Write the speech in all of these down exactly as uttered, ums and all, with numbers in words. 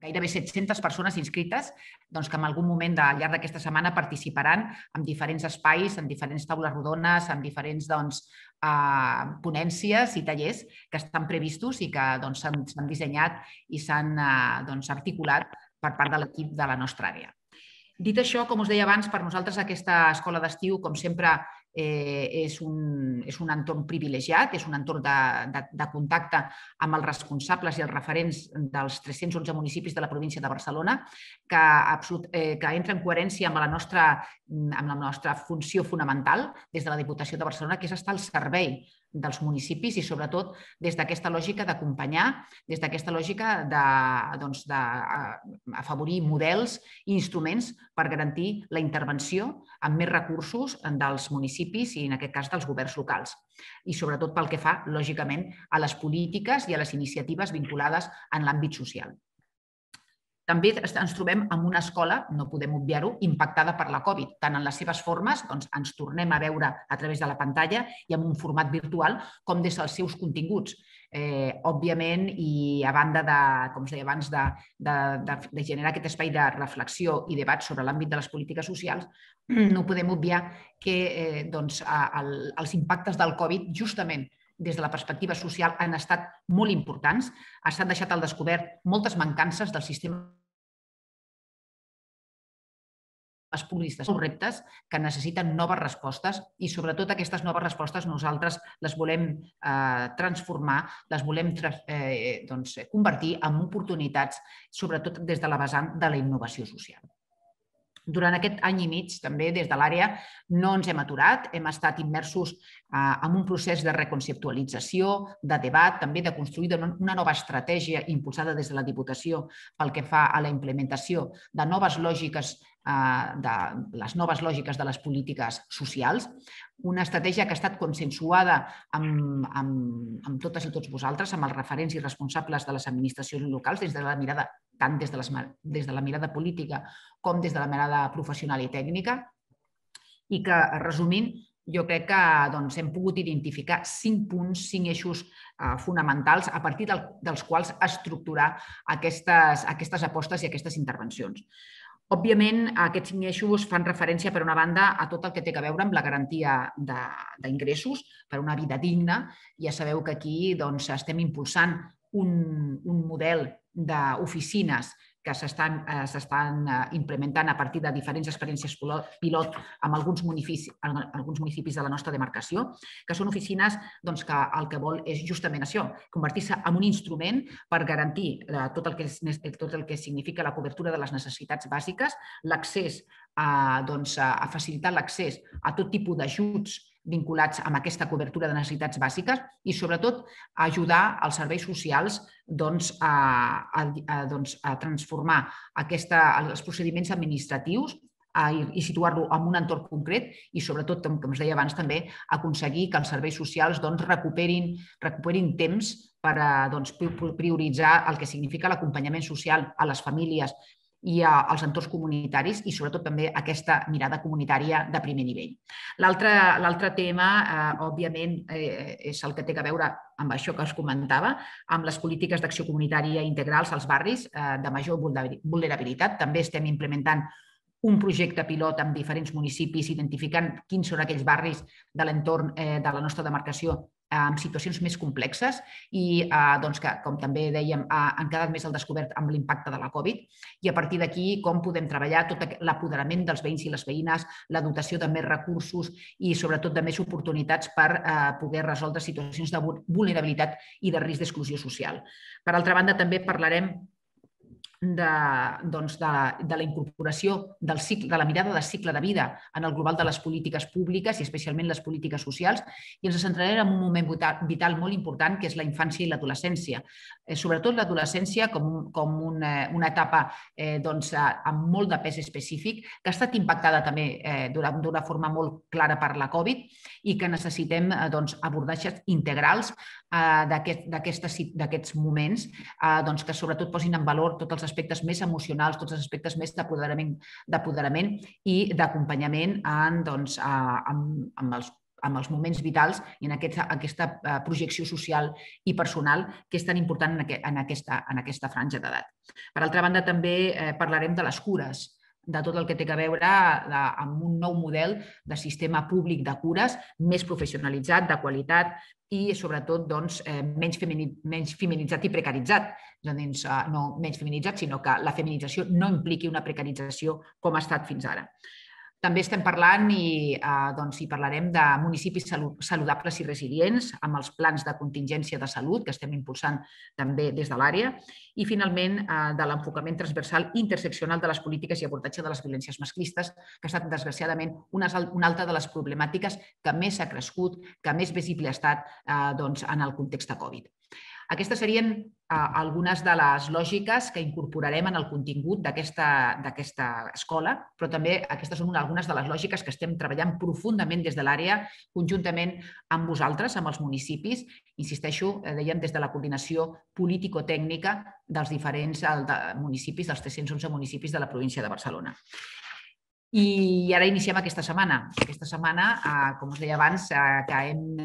gairebé set-centes persones inscrites que en algun moment al llarg d'aquesta setmana participaran en diferents espais, en diferents taules rodones, en diferents ponències i tallers que estan previstos i que s'han dissenyat i s'han articulat per part de l'equip de la nostra àrea. Dit això, com us deia abans, per nosaltres aquesta escola d'estiu, com sempre, és un entorn privilegiat, és un entorn de contacte amb els responsables i els referents dels tres-cents onze municipis de la província de Barcelona, que entra en coherència amb la nostra funció fonamental des de la Diputació de Barcelona, que és estar al servei dels municipis i, sobretot, des d'aquesta lògica d'acompanyar, des d'aquesta lògica d'afavorir models i instruments per garantir la intervenció amb més recursos dels municipis i, en aquest cas, dels governs locals. I, sobretot, pel que fa, lògicament, a les polítiques i a les iniciatives vinculades en l'àmbit social. També ens trobem en una escola, no podem obviar-ho, impactada per la Covid, tant en les seves formes, doncs ens tornem a veure a través de la pantalla i en un format virtual, com des dels seus continguts. Òbviament, i a banda de, com us deia abans, de generar aquest espai de reflexió i debat sobre l'àmbit de les polítiques socials, no podem obviar que els impactes del Covid, justament, des de la perspectiva social, han estat molt importants. S'han deixat al descobert moltes mancances del sistema els públics de reptes que necessiten noves respostes i, sobretot, aquestes noves respostes nosaltres les volem transformar, les volem convertir en oportunitats, sobretot des de la vessant de la innovació social. Durant aquest any i mig, també, des de l'àrea, no ens hem aturat. Hem estat immersos en un procés de reconceptualització, de debat, també de construir una nova estratègia impulsada des de la Diputació pel que fa a la implementació de noves lògiques de les noves lògiques de les polítiques socials, una estratègia que ha estat consensuada amb totes i tots vosaltres, amb els referents i responsables de les administracions locals, des de la mirada, tant des de la mirada política com des de la mirada professional i tècnica, i que, resumint, jo crec que hem pogut identificar cinc punts, cinc eixos fonamentals a partir dels quals estructurar aquestes apostes i aquestes intervencions. Òbviament, aquests cinc eixos fan referència, per una banda, a tot el que té a veure amb la garantia d'ingressos per una vida digna. Ja sabeu que aquí estem impulsant un model d'oficines que s'estan implementant a partir de diferents experiències pilot en alguns municipis de la nostra demarcació, que són oficines que el que vol és justament això, convertir-se en un instrument per garantir tot el que significa la cobertura de les necessitats bàsiques, l'accés a facilitar l'accés a tot tipus d'ajuts vinculats amb aquesta cobertura de necessitats bàsiques i, sobretot, ajudar els serveis socials a transformar els procediments administratius i situar-lo en un entorn concret i, sobretot, com us deia abans, també aconseguir que els serveis socials recuperin temps per prioritzar el que significa l'acompanyament social a les famílies i als entorns comunitaris i, sobretot, també aquesta mirada comunitària de primer nivell. L'altre tema, òbviament, és el que té a veure amb això que us comentava, amb les polítiques d'acció comunitària integrals als barris de major vulnerabilitat. També estem implementant un projecte pilot en diferents municipis, identificant quins són aquells barris de l'entorn de la nostra demarcació amb situacions més complexes i que, com també dèiem, han quedat més al descobert amb l'impacte de la Covid i a partir d'aquí com podem treballar tot l'apoderament dels veïns i les veïnes, la dotació de més recursos i, sobretot, de més oportunitats per poder resoldre situacions de vulnerabilitat i de risc d'exclusió social. Per altra banda, també parlarem de la incorporació de la mirada de cicle de vida en el global de les polítiques públiques i especialment les polítiques socials i ens centrarem en un moment vital molt important que és la infància i l'adolescència. Sobretot l'adolescència com una etapa amb molt de pes específic que ha estat impactada també d'una forma molt clara per la Covid i que necessitem abordatges integrals d'aquests moments que sobretot posin en valor tots els aspectes més emocionals, tots els aspectes més d'apoderament i d'acompanyament amb els amb els moments vitals i en aquesta projecció social i personal que és tan important en aquesta franja d'edat. Per altra banda, també parlarem de les cures, de tot el que té a veure amb un nou model de sistema públic de cures més professionalitzat, de qualitat i, sobretot, menys feminitzat i precaritzat. No menys feminitzat, sinó que la feminització no impliqui una precarització com ha estat fins ara. També estem parlant i parlarem de municipis saludables i resilients amb els plans de contingència de salut que estem impulsant també des de l'àrea i, finalment, de l'enfocament transversal interseccional de les polítiques i abordatge de les violències masclistes, que ha estat, desgraciadament, una altra de les problemàtiques que més ha crescut, que més visible ha estat en el context de Covid. Aquestes serien algunes de les lògiques que incorporarem en el contingut d'aquesta escola, però també aquestes són algunes de les lògiques que estem treballant profundament des de l'àrea, conjuntament amb vosaltres, amb els municipis, insisteixo, dèiem, des de la coordinació político-tècnica dels diferents municipis, dels tres-cents onze municipis de la província de Barcelona. I ara iniciem aquesta setmana. Aquesta setmana, com us deia abans, que hem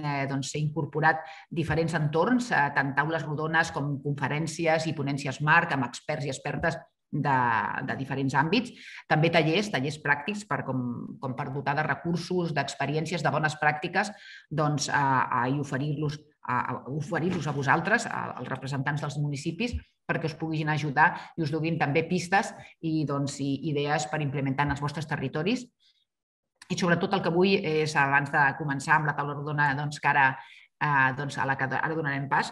incorporat diferents entorns, tant taules rodones com conferències i ponències marc amb experts i expertes de diferents àmbits. També tallers, tallers pràctics com per dotar de recursos, d'experiències, de bones pràctiques i oferir-los oferir-los a vosaltres, als representants dels municipis, perquè us puguin ajudar i us donin també pistes i idees per implementar en els vostres territoris. I sobretot el que avui és, abans de començar amb la taula rodona que ara donarem pas,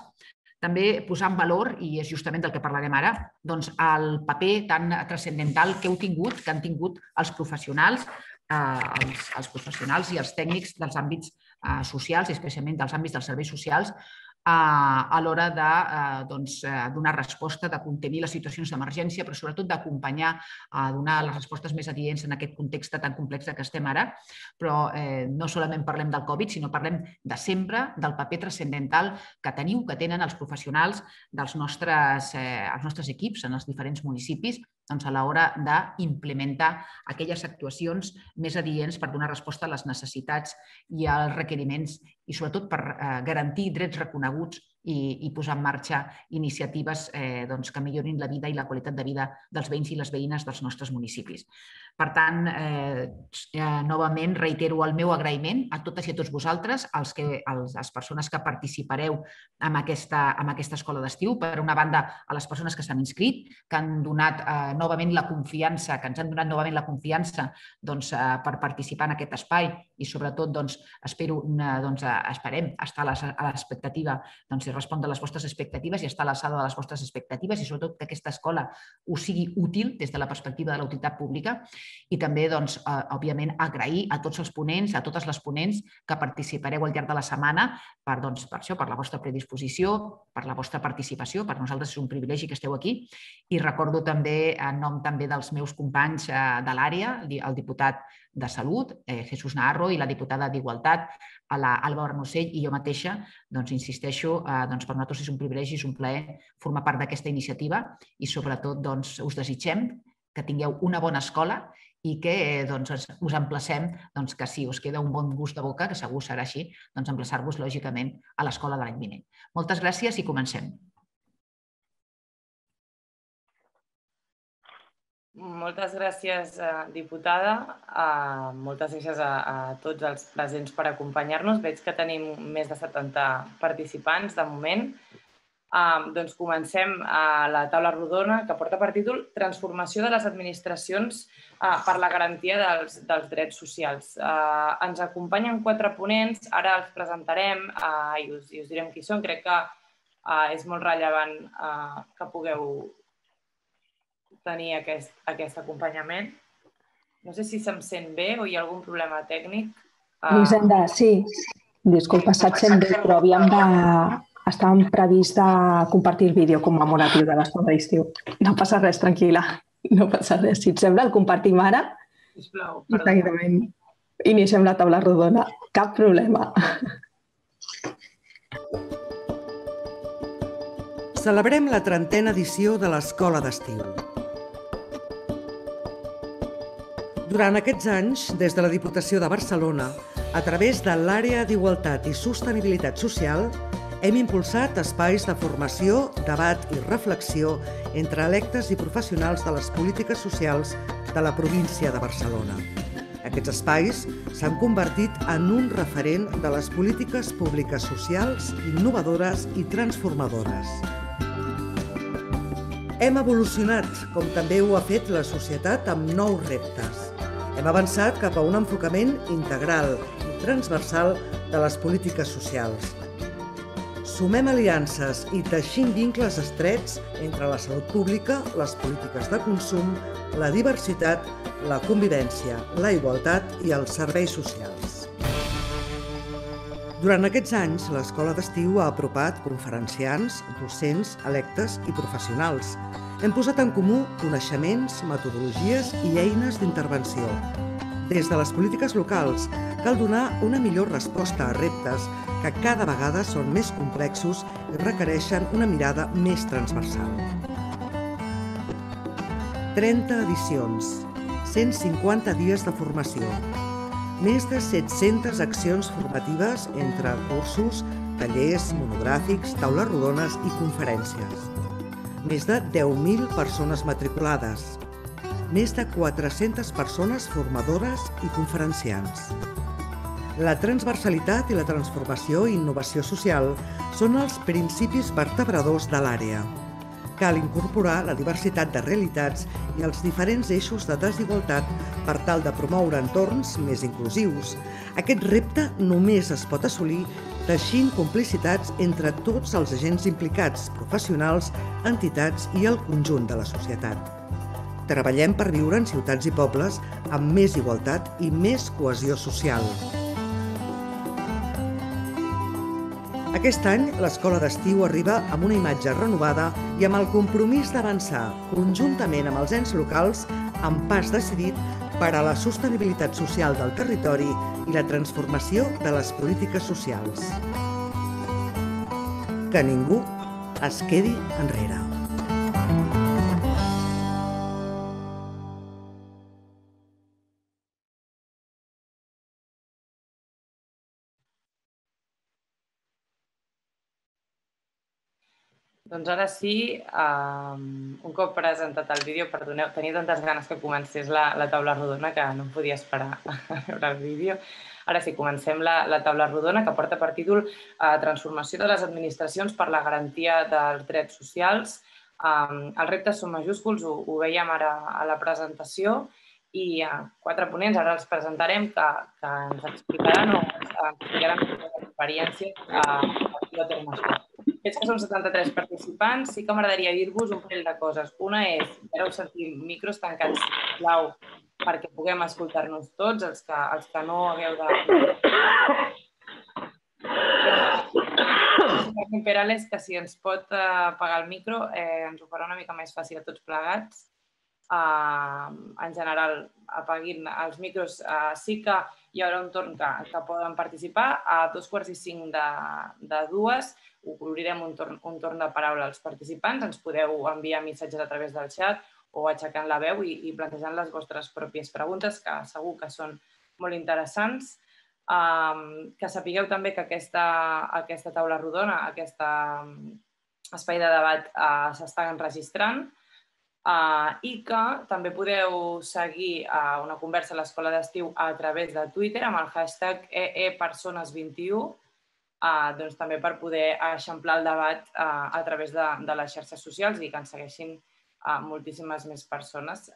també posar en valor, i és justament del que parlarem ara, el paper tan transcendental que heu tingut, que han tingut els professionals, els professionals i els tècnics dels àmbits socials, especialment dels àmbits dels serveis socials, a l'hora de donar resposta, de contenir les situacions d'emergència, però sobretot d'acompanyar a donar les respostes més adients en aquest context tan complex que estem ara. Però no solament parlem del Covid, sinó parlem de sempre del paper transcendental que teniu, que tenen els professionals dels nostres equips en els diferents municipis a l'hora d'implementar aquelles actuacions més adients per donar resposta a les necessitats i als requeriments i, sobretot, per garantir drets reconeguts i posar en marxa iniciatives que millorin la vida i la qualitat de vida dels veïns i les veïnes dels nostres municipis. Per tant, novament reitero el meu agraïment a totes i a tots vosaltres, a les persones que participareu en aquesta escola d'estiu. Per una banda, a les persones que s'han inscrit, que han donat novament la confiança, que ens han donat novament la confiança per participar en aquest espai i, sobretot, esperem estar a l'expectativa de respondre a les vostres expectatives i estar a l'alçada de les vostres expectatives i, sobretot, que aquesta escola us sigui útil des de la perspectiva de la utilitat pública. I també, doncs, òbviament, agrair a tots els ponents, a totes les ponents que participareu al llarg de la setmana per això, per la vostra predisposició, per la vostra participació. Per nosaltres és un privilegi que esteu aquí. I recordo també, en nom també dels meus companys de l'àrea, el diputat de Salut, Jesús Naharro, i la diputada d'Igualtat, Alba Bernosell, i jo mateixa, doncs, insisteixo, doncs, per nosaltres és un privilegi, és un plaer formar part d'aquesta iniciativa i, sobretot, doncs, us desitgem que tingueu una bona escola i que us emplacem que, si us queda un bon gust de boca, que segur serà així, doncs emplaçar-vos, lògicament, a l'escola de l'any vinent. Moltes gràcies i comencem. Moltes gràcies, diputada. Moltes gràcies a tots els presents per acompanyar-nos. Veig que tenim més de setanta participants de moment. Doncs comencem la taula rodona que porta per títol Transformació de les administracions per la garantia dels drets socials. Ens acompanyen quatre ponents. Ara els presentarem i us direm qui són. Crec que és molt rellevant que pugueu tenir aquest acompanyament. No sé si se'm sent bé o hi ha algun problema tècnic. Elisenda, sí. Disculpa, se't sent bé, però havíem de... Estàvem previst de compartir el vídeo commemoratiu de l'escola d'estiu. No passa res, tranquil·la. No passa res. Si et sembla, el compartim ara. Sisplau, perdó. Iniciem la taula rodona. Cap problema. Celebrem la trentena edició de l'escola d'estiu. Durant aquests anys, des de la Diputació de Barcelona, A través de l'Àrea d'Igualtat i Sostenibilitat Social, hem impulsat espais de formació, debat i reflexió entre electes i professionals de les polítiques socials de la província de Barcelona. Aquests espais s'han convertit en un referent de les polítiques públiques socials, innovadores i transformadores. Hem evolucionat, com també ho ha fet la societat, amb nous reptes. Hem avançat cap a un enfocament integral i transversal de les polítiques socials. Sumem aliances i teixim vincles estrets entre la salut pública, les polítiques de consum, la diversitat, la convivència, la igualtat i els serveis socials. Durant aquests anys, l'Escola d'Estiu ha apropat conferenciants, docents, electes i professionals. Hem posat en comú coneixements, metodologies i eines d'intervenció. Des de les polítiques locals, cal donar una millor resposta a reptes que cada vegada són més complexos i requereixen una mirada més transversal. trenta edicions, cent cinquanta dies de formació, més de set-centes accions formatives entre cursos, tallers, monogràfics, taules rodones i conferències. Més de deu mil persones matriculades, més de quatre-centes persones formadores i conferenciants. La transversalitat i la transformació i innovació social són els principis vertebradors de l'àrea. Cal incorporar la diversitat de realitats i els diferents eixos de desigualtat per tal de promoure entorns més inclusius. Aquest repte només es pot assolir teixint complicitats entre tots els agents implicats, professionals, entitats i el conjunt de la societat. Treballem per viure en ciutats i pobles amb més igualtat i més cohesió social. Aquest any, l'Escola d'Estiu arriba amb una imatge renovada i amb el compromís d'avançar, conjuntament amb els ens locals, amb pas decidit per a la sostenibilitat social del territori i la transformació de les polítiques socials. Que ningú es quedi enrere. Doncs ara sí, un cop presentat el vídeo, perdoneu, tenia tantes ganes que comencés la taula rodona que no em podia esperar a veure el vídeo. Ara sí, comencem la taula rodona que porta per títol Transformació de les administracions per la garantia dels drets socials. Els reptes són majúsculs, ho veiem ara a la presentació, i quatre ponents, ara els presentarem, que ens explicaran o ens explicaran les experiències a partir de termes de. Veig que som setanta-tres participants. Sí que m'agradaria dir-vos un parell de coses. Una és, ara us sentim micros tancats, sisplau, perquè puguem escoltar-nos tots, els que no hagueu de... El Perales, que si ens pot apagar el micro, ens ho farà una mica més fàcil a tots plegats. En general, apaguin els micros. Sí que hi haurà un torn que poden participar. A dos quarts i cinc de dues obrirem un torn de paraula als participants. Ens podeu enviar missatges a través del xat o aixecant la veu i plantejant les vostres pròpies preguntes, que segur que són molt interessants. Que sapigueu també que aquesta taula rodona, aquest espai de debat, s'està enregistrant i que també podeu seguir una conversa a l'Escola d'Estiu a través de Twitter amb el hashtag E E persones vint i u, doncs també per poder eixamplar el debat a través de les xarxes socials i que ens segueixin moltíssimes més persones.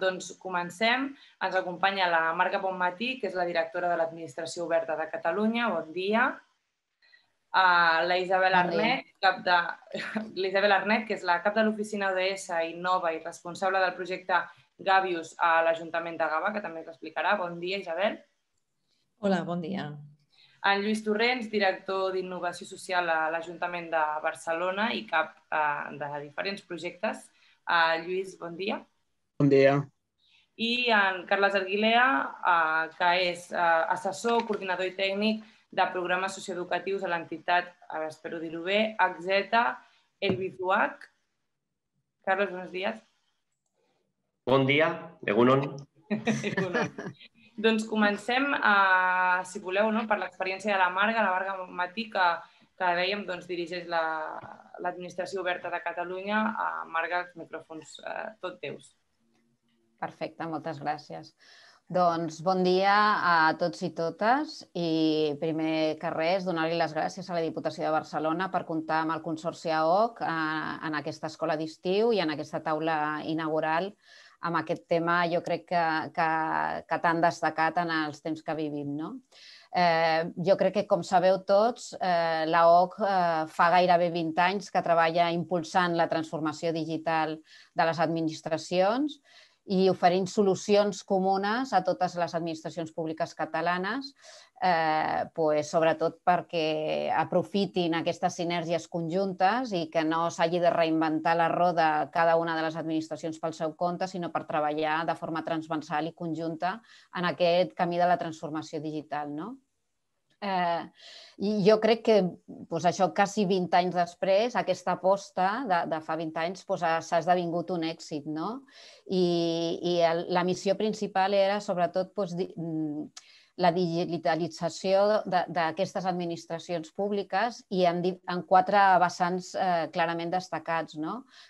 Doncs comencem. Ens acompanya la Marga Bonmatí, que és la directora de l'Administració Oberta de Catalunya. Bon dia. La Isabel Arnet, que és la cap de l'oficina O D S i nova i responsable del projecte Gàvius a l'Ajuntament de Gavà, que també ens l'explicarà. Bon dia, Isabel. Hola, bon dia. En Lluís Torrens, director d'Innovació Social a l'Ajuntament de Barcelona i cap de diferents projectes. Lluís, bon dia. Bon dia. I en Carlos Aguirrea, que és assessor, coordinador i tècnic de programes socioeducatius a l'entitat, espero dir-ho bé, H Z Zerbitzuak. Carlos, bons dies. Bon dia, egunon. Egunon. Doncs comencem, si voleu, per l'experiència de la Marga, la Marga Bonmatí, que dèiem dirigeix l'Administració Oberta de Catalunya. Marga, els micròfons tot teus. Perfecte, moltes gràcies. Doncs bon dia a tots i totes i primer que res donar-li les gràcies a la Diputació de Barcelona per comptar amb el Consorci A O C en aquesta escola d'estiu i en aquesta taula inaugural amb aquest tema jo crec que t'han destacat en els temps que vivim. Jo crec que, com sabeu tots, l'A O C fa gairebé vint anys que treballa impulsant la transformació digital de les administracions i oferint solucions comunes a totes les administracions públiques catalanes, sobretot perquè aprofitin aquestes sinergies conjuntes i que no s'hagi de reinventar la roda cada una de les administracions pel seu compte, sinó per treballar de forma transversal i conjunta en aquest camí de la transformació digital. Jo crec que això, quasi vint anys després, aquesta aposta de fa vint anys s'ha esdevingut un èxit. I la missió principal era, sobretot, la digitalització d'aquestes administracions públiques i en quatre vessants clarament destacats.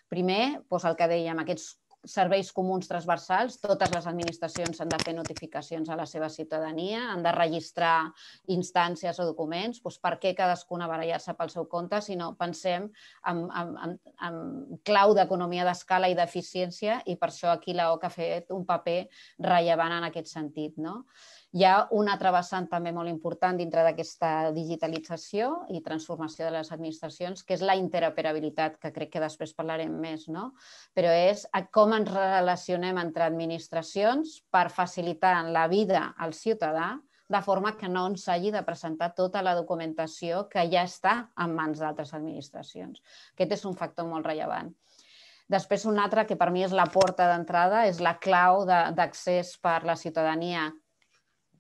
Primer, el que dèiem, aquests serveis comuns transversals, totes les administracions han de fer notificacions a la seva ciutadania, han de registrar instàncies o documents, per què cadascuna barallar-se pel seu compte si no pensem en clau d'economia d'escala i d'eficiència i per això aquí l'A O C ha fet un paper rellevant en aquest sentit. Hi ha un altre vessant també molt important dintre d'aquesta digitalització i transformació de les administracions, que és la interoperabilitat, que crec que després parlarem més, però és com ens relacionem entre administracions per facilitar la vida al ciutadà de forma que no ens hagi de presentar tota la documentació que ja està en mans d'altres administracions. Aquest és un factor molt rellevant. Després, un altre que per mi és la porta d'entrada, és la clau d'accés per la ciutadania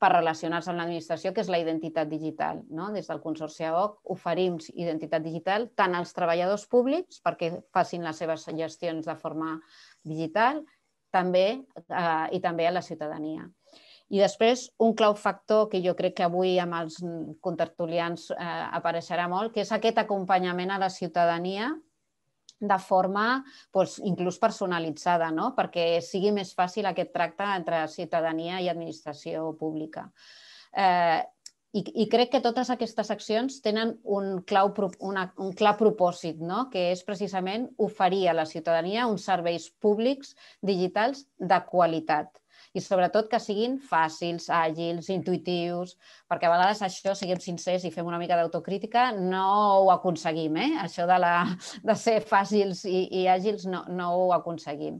per relacionar-se amb l'administració, que és la identitat digital. Des del Consorci A O C oferim identitat digital tant als treballadors públics perquè facin les seves gestions de forma digital i també a la ciutadania. I després, un clau factor que jo crec que avui amb els contertulians apareixerà molt, que és aquest acompanyament a la ciutadania de forma inclús personalitzada, perquè sigui més fàcil aquest tracte entre ciutadania i administració pública. I crec que totes aquestes accions tenen un clar propòsit, que és precisament oferir a la ciutadania uns serveis públics digitals de qualitat. I sobretot que siguin fàcils, àgils, intuïtius, perquè a vegades això, siguem sincers i fem una mica d'autocrítica, no ho aconseguim, eh? Això de ser fàcils i àgils no ho aconseguim.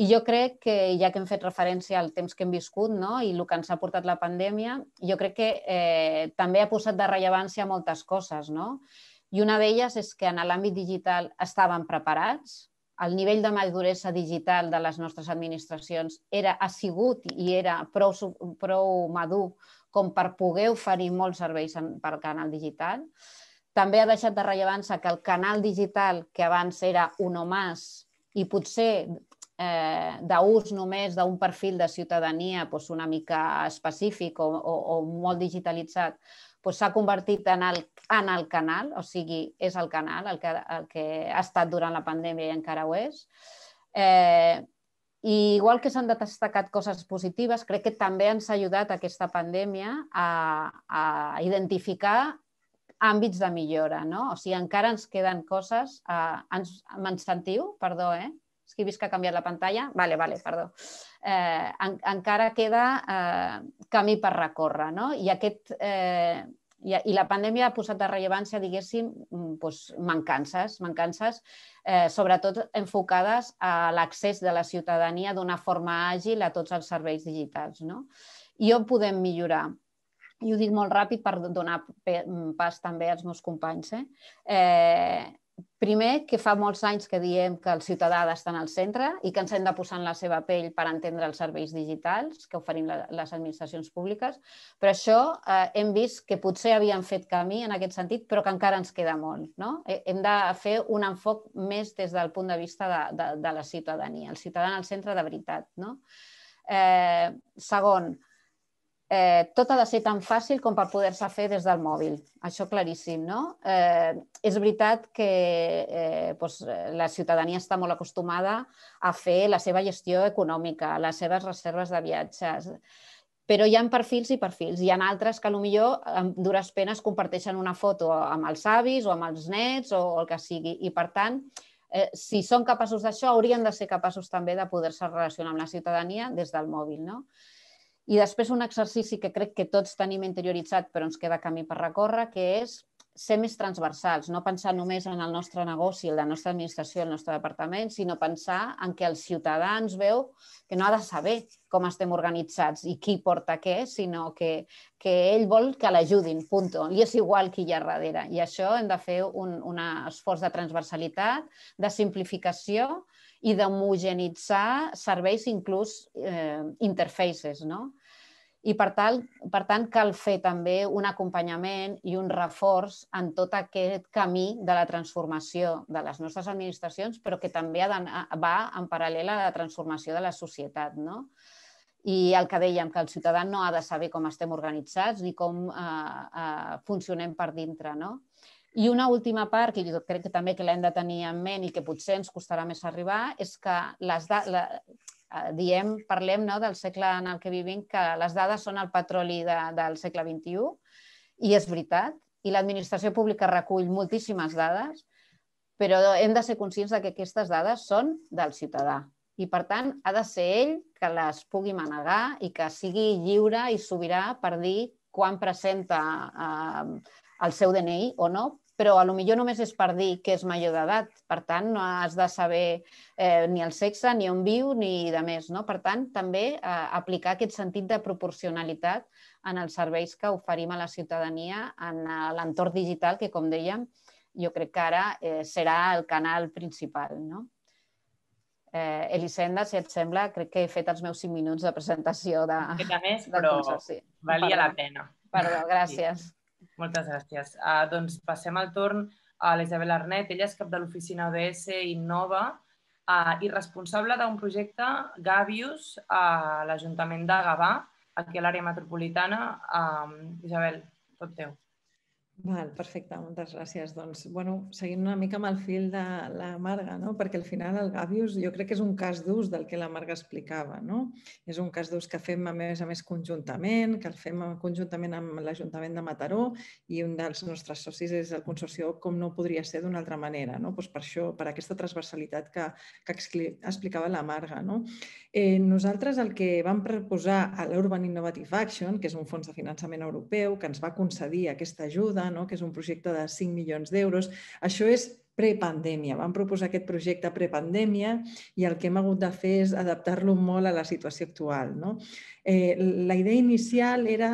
I jo crec que, ja que hem fet referència al temps que hem viscut i el que ens ha portat la pandèmia, jo crec que també ha posat de rellevància moltes coses. I una d'elles és que en l'àmbit digital estàvem preparats. El nivell de maduresa digital de les nostres administracions ha sigut i era prou madur com per poder oferir molts serveis per canal digital. També ha deixat de rellevància que el canal digital, que abans era un o més i potser d'ús només d'un perfil de ciutadania una mica específic o molt digitalitzat, s'ha convertit en el canal, o sigui, és el canal el que ha estat durant la pandèmia i encara ho és. I igual que s'han destacat coses positives, crec que també ens ha ajudat aquesta pandèmia a identificar àmbits de millora. O sigui, encara ens queden coses... Me'n sentiu? Perdó, eh? És que he vist que ha canviat la pantalla. Vale, vale, perdó. Encara queda camí per recórrer, no? I aquest... I la pandèmia ha posat de rellevància, diguéssim, mancances, mancances, sobretot enfocades a l'accés de la ciutadania d'una forma àgil a tots els serveis digitals, no? I on podem millorar? I ho dic molt ràpid per donar pas també als meus companys, eh? Primer, que fa molts anys que diem que el ciutadà ha d'estar al centre i que ens hem de posar en la seva pell per entendre els serveis digitals que oferim les administracions públiques, però això hem vist que potser havíem fet camí en aquest sentit, però que encara ens queda molt. Hem de fer un enfoc més des del punt de vista de la ciutadania, el ciutadà al centre de veritat. Segon, tot ha de ser tan fàcil com per poder-se fer des del mòbil. Això claríssim, no? És veritat que la ciutadania està molt acostumada a fer la seva gestió econòmica, les seves reserves de viatges, però hi ha perfils i perfils. Hi ha altres que potser amb dures penes comparteixen una foto amb els avis o amb els nets o el que sigui. I per tant, si són capaços d'això, haurien de ser capaços també de poder-se relacionar amb la ciutadania des del mòbil, no? I després un exercici que crec que tots tenim interioritzat però ens queda camí per recórrer, que és ser més transversals, no pensar només en el nostre negoci, en la nostra administració, en el nostre departament, sinó pensar en que el ciutadà ens veu que no ha de saber com estem organitzats i qui porta què, sinó que, que ell vol que l'ajudin, punt. I és igual qui hi ha darrere. I això hem de fer un, un esforç de transversalitat, de simplificació i d'homogenitzar serveis, inclús eh, interfaces, no? I, per tant, cal fer també un acompanyament i un reforç en tot aquest camí de la transformació de les nostres administracions, però que també va en paral·lel a la transformació de la societat, no? I el que dèiem, que el ciutadà no ha de saber com estem organitzats ni com funcionem per dintre, no? I una última part, que jo crec que també l'hem de tenir en ment i que potser ens costarà més arribar, és que les dades... Diem, parlem del segle en el que vivim, que les dades són el petroli del segle vint-i-u, i és veritat, i l'administració pública recull moltíssimes dades, però hem de ser conscients que aquestes dades són del ciutadà i, per tant, ha de ser ell que les pugui manegar i que sigui lliure i sobirà per dir quan presenta el seu D N I o no, però potser només és per dir que és major d'edat. Per tant, no has de saber ni el sexe, ni on viu, ni de més. Per tant, també aplicar aquest sentit de proporcionalitat en els serveis que oferim a la ciutadania en l'entorn digital, que, com dèiem, jo crec que ara serà el canal principal. Elisenda, si et sembla, crec que he fet els meus cinc minuts de presentació del Consorci. Valia la pena. Perdó, gràcies. Moltes gràcies. Doncs passem al torn a l'Isabel Arnet. Ella és cap de l'oficina O D S Innova i responsable d'un projecte Gàvius a l'Ajuntament de Gavà, aquí a l'àrea metropolitana. Isabel, tot teu. Perfecte, moltes gràcies. Seguint una mica amb el fil de la Marga, perquè al final el Gàvius jo crec que és un cas d'ús del que la Marga explicava. És un cas d'ús que fem a més a més conjuntament, que el fem conjuntament amb l'Ajuntament de Mataró i un dels nostres socis és el Consorci A O C, com no podria ser d'una altra manera, per aquesta transversalitat que explicava la Marga. Nosaltres el que vam proposar a l'Urban Innovative Action, que és un fons de finançament europeu que ens va concedir aquesta ajuda, que és un projecte de cinc milions d'euros. Això és prepandèmia. Vam proposar aquest projecte prepandèmia i el que hem hagut de fer és adaptar-lo molt a la situació actual. La idea inicial era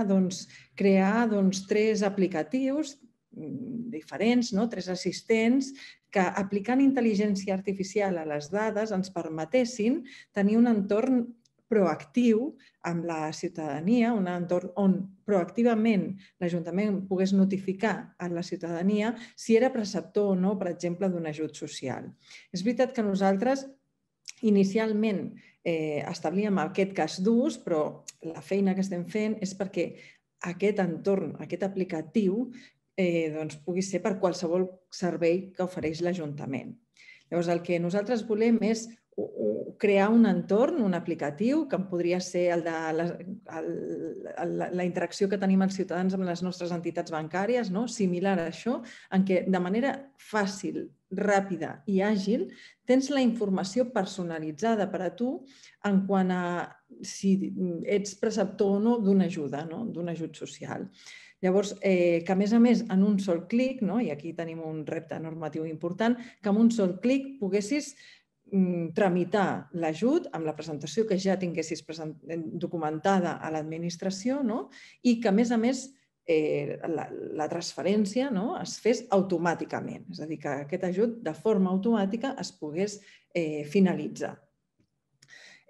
crear tres aplicatius diferents, tres assistents, que aplicant intel·ligència artificial a les dades ens permetessin tenir un entorn proactiu amb la ciutadania, un entorn on proactivament l'Ajuntament pogués notificar a la ciutadania si era preceptor o no, per exemple, d'un ajut social. És veritat que nosaltres inicialment establíem aquest cas d'ús, però la feina que estem fent és perquè aquest entorn, aquest aplicatiu, pugui ser per qualsevol servei que ofereix l'Ajuntament. Llavors, el que nosaltres volem és crear un entorn, un aplicatiu, que podria ser el de la interacció que tenim els ciutadans amb les nostres entitats bancàries, similar a això, en què de manera fàcil, ràpida i àgil tens la informació personalitzada per a tu en quant a si ets preceptor o no d'una ajuda, d'un ajut social. Llavors, que a més a més, en un sol clic, i aquí tenim un repte normatiu important, que amb un sol clic poguessis tramitar l'ajut amb la presentació que ja tinguessis documentada a l'administració i que, a més a més, la transferència es fes automàticament. És a dir, que aquest ajut de forma automàtica es pogués finalitzar.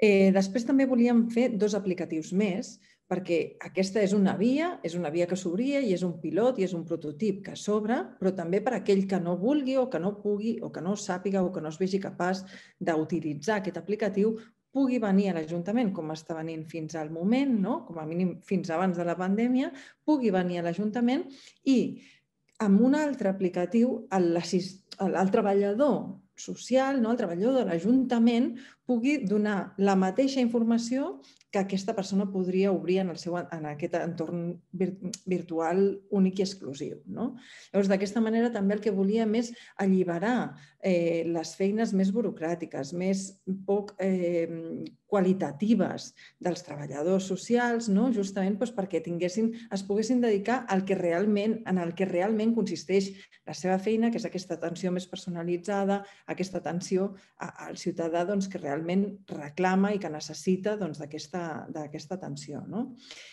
Després també volíem fer dos aplicatius més, perquè aquesta és una via, és una via que s'obria i és un pilot i és un prototip que s'obre, però també per aquell que no vulgui o que no pugui o que no sàpiga o que no es vegi capaç d'utilitzar aquest aplicatiu, pugui venir a l'Ajuntament, com està venint fins al moment, com a mínim fins abans de la pandèmia, pugui venir a l'Ajuntament i amb un altre aplicatiu el treballador social, el treballador de l'Ajuntament, pugui donar la mateixa informació que aquesta persona podria obrir en aquest entorn virtual únic i exclusiu. Llavors, d'aquesta manera també el que volíem és alliberar les feines més burocràtiques, més poc qualitatives dels treballadors socials, justament perquè es poguessin dedicar al que realment consisteix la seva feina, que és aquesta atenció més personalitzada, aquesta atenció al ciutadà que realment reclama i que necessita d'aquesta d'aquesta atenció.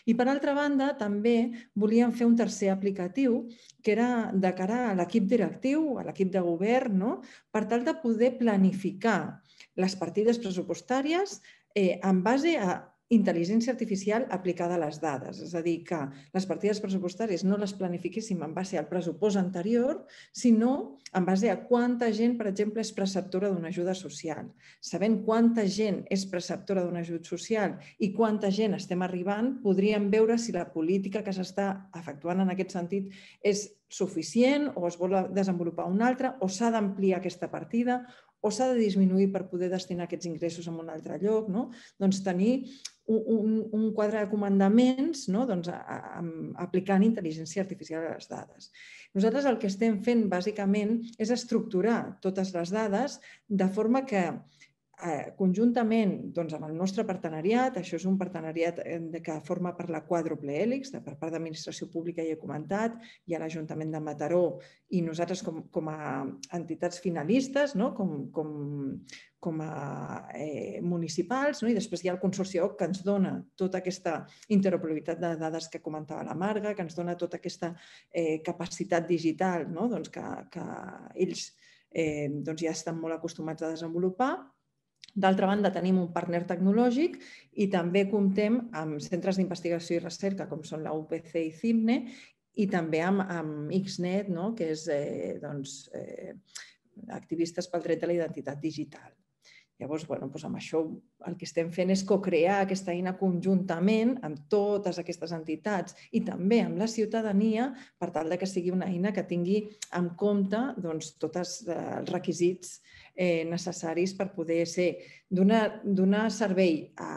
I per altra banda, també volíem fer un tercer aplicatiu que era de cara a l'equip directiu, a l'equip de govern, per tal de poder planificar les partides pressupostàries en base a intel·ligència artificial aplicada a les dades. És a dir, que les partides pressupostàries no les planifiquéssim en base al pressupost anterior, sinó en base a quanta gent, per exemple, és preceptora d'una ajuda social. Sabent quanta gent és preceptora d'un ajut social i quanta gent estem arribant, podríem veure si la política que s'està efectuant en aquest sentit és suficient o es vol desenvolupar una altra o s'ha d'ampliar aquesta partida o s'ha de disminuir per poder destinar aquests ingressos en un altre lloc, doncs tenir un quadre de comandaments aplicant intel·ligència artificial a les dades. Nosaltres el que estem fent, bàsicament, és estructurar totes les dades de forma que conjuntament amb el nostre partenariat, això és un partenariat que forma per la quàdruple hèlix, per part d'administració pública ja he comentat, hi ha l'Ajuntament de Mataró i nosaltres com a entitats finalistes, com a municipals, i després hi ha el Consorci A O C que ens dona tota aquesta interoperabilitat de dades que comentava la Marga, que ens dona tota aquesta capacitat digital que ells ja estan molt acostumats a desenvolupar. D'altra banda, tenim un partner tecnològic i també comptem amb centres d'investigació i recerca, com són la U P C i CIMNE, i també amb Xnet, que és activistes pel dret a la identitat digital. Llavors, amb això el que estem fent és co-crear aquesta eina conjuntament amb totes aquestes entitats i també amb la ciutadania per tal que sigui una eina que tingui en compte tots els requisits necessaris per poder donar servei a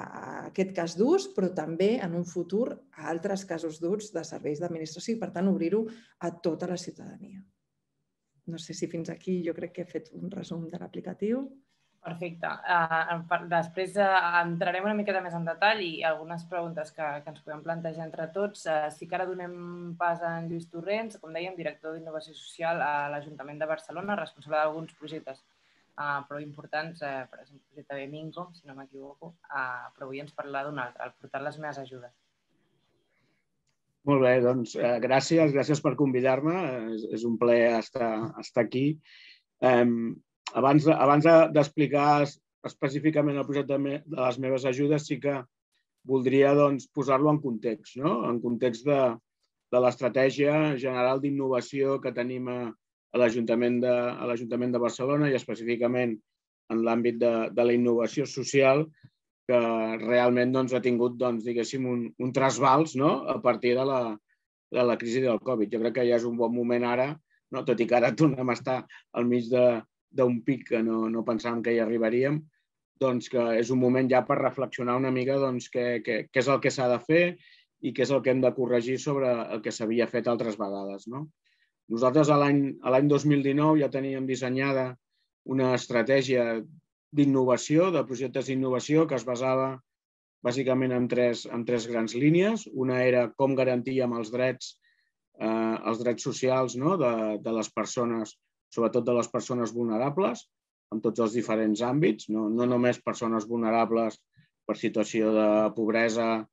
aquest cas d'ús, però també en un futur a altres casos d'ús de serveis d'administració i, per tant, obrir-ho a tota la ciutadania. No sé si fins aquí jo crec que he fet un resum de l'aplicatiu. Perfecte. Després entrarem una miqueta més en detall i algunes preguntes que ens podem plantejar entre tots. Sí que ara donem pas a en Lluís Torrens, com dèiem, director d'Innovació Social a l'Ajuntament de Barcelona, responsable d'alguns projectes prou importants, per exemple, el projecte Mingo, si no m'equivoco, però avui ens parlarà d'un altre, el portal Les Meves Ajudes. Molt bé, doncs gràcies, gràcies per convidar-me. És un plaer estar aquí. Abans d'explicar específicament el projecte de les meves ajudes, sí que voldria posar-lo en context, en context de l'estratègia general d'innovació que tenim a l'Ajuntament de Barcelona i específicament en l'àmbit de la innovació social, que realment ha tingut un trasbals a partir de la crisi del Covid. Jo crec que ja és un bon moment ara, tot i que ara tornem a estar al mig de d'un pic que no pensàvem que hi arribaríem, doncs que és un moment ja per reflexionar una mica què és el que s'ha de fer i què és el que hem de corregir sobre el que s'havia fet altres vegades. Nosaltres l'any dos mil dinou ja teníem dissenyada una estratègia d'innovació, de projectes d'innovació, que es basava bàsicament en tres grans línies. Una era com garantíem els drets socials de les persones, sobretot de les persones vulnerables, en tots els diferents àmbits, no només persones vulnerables per situació de pobresa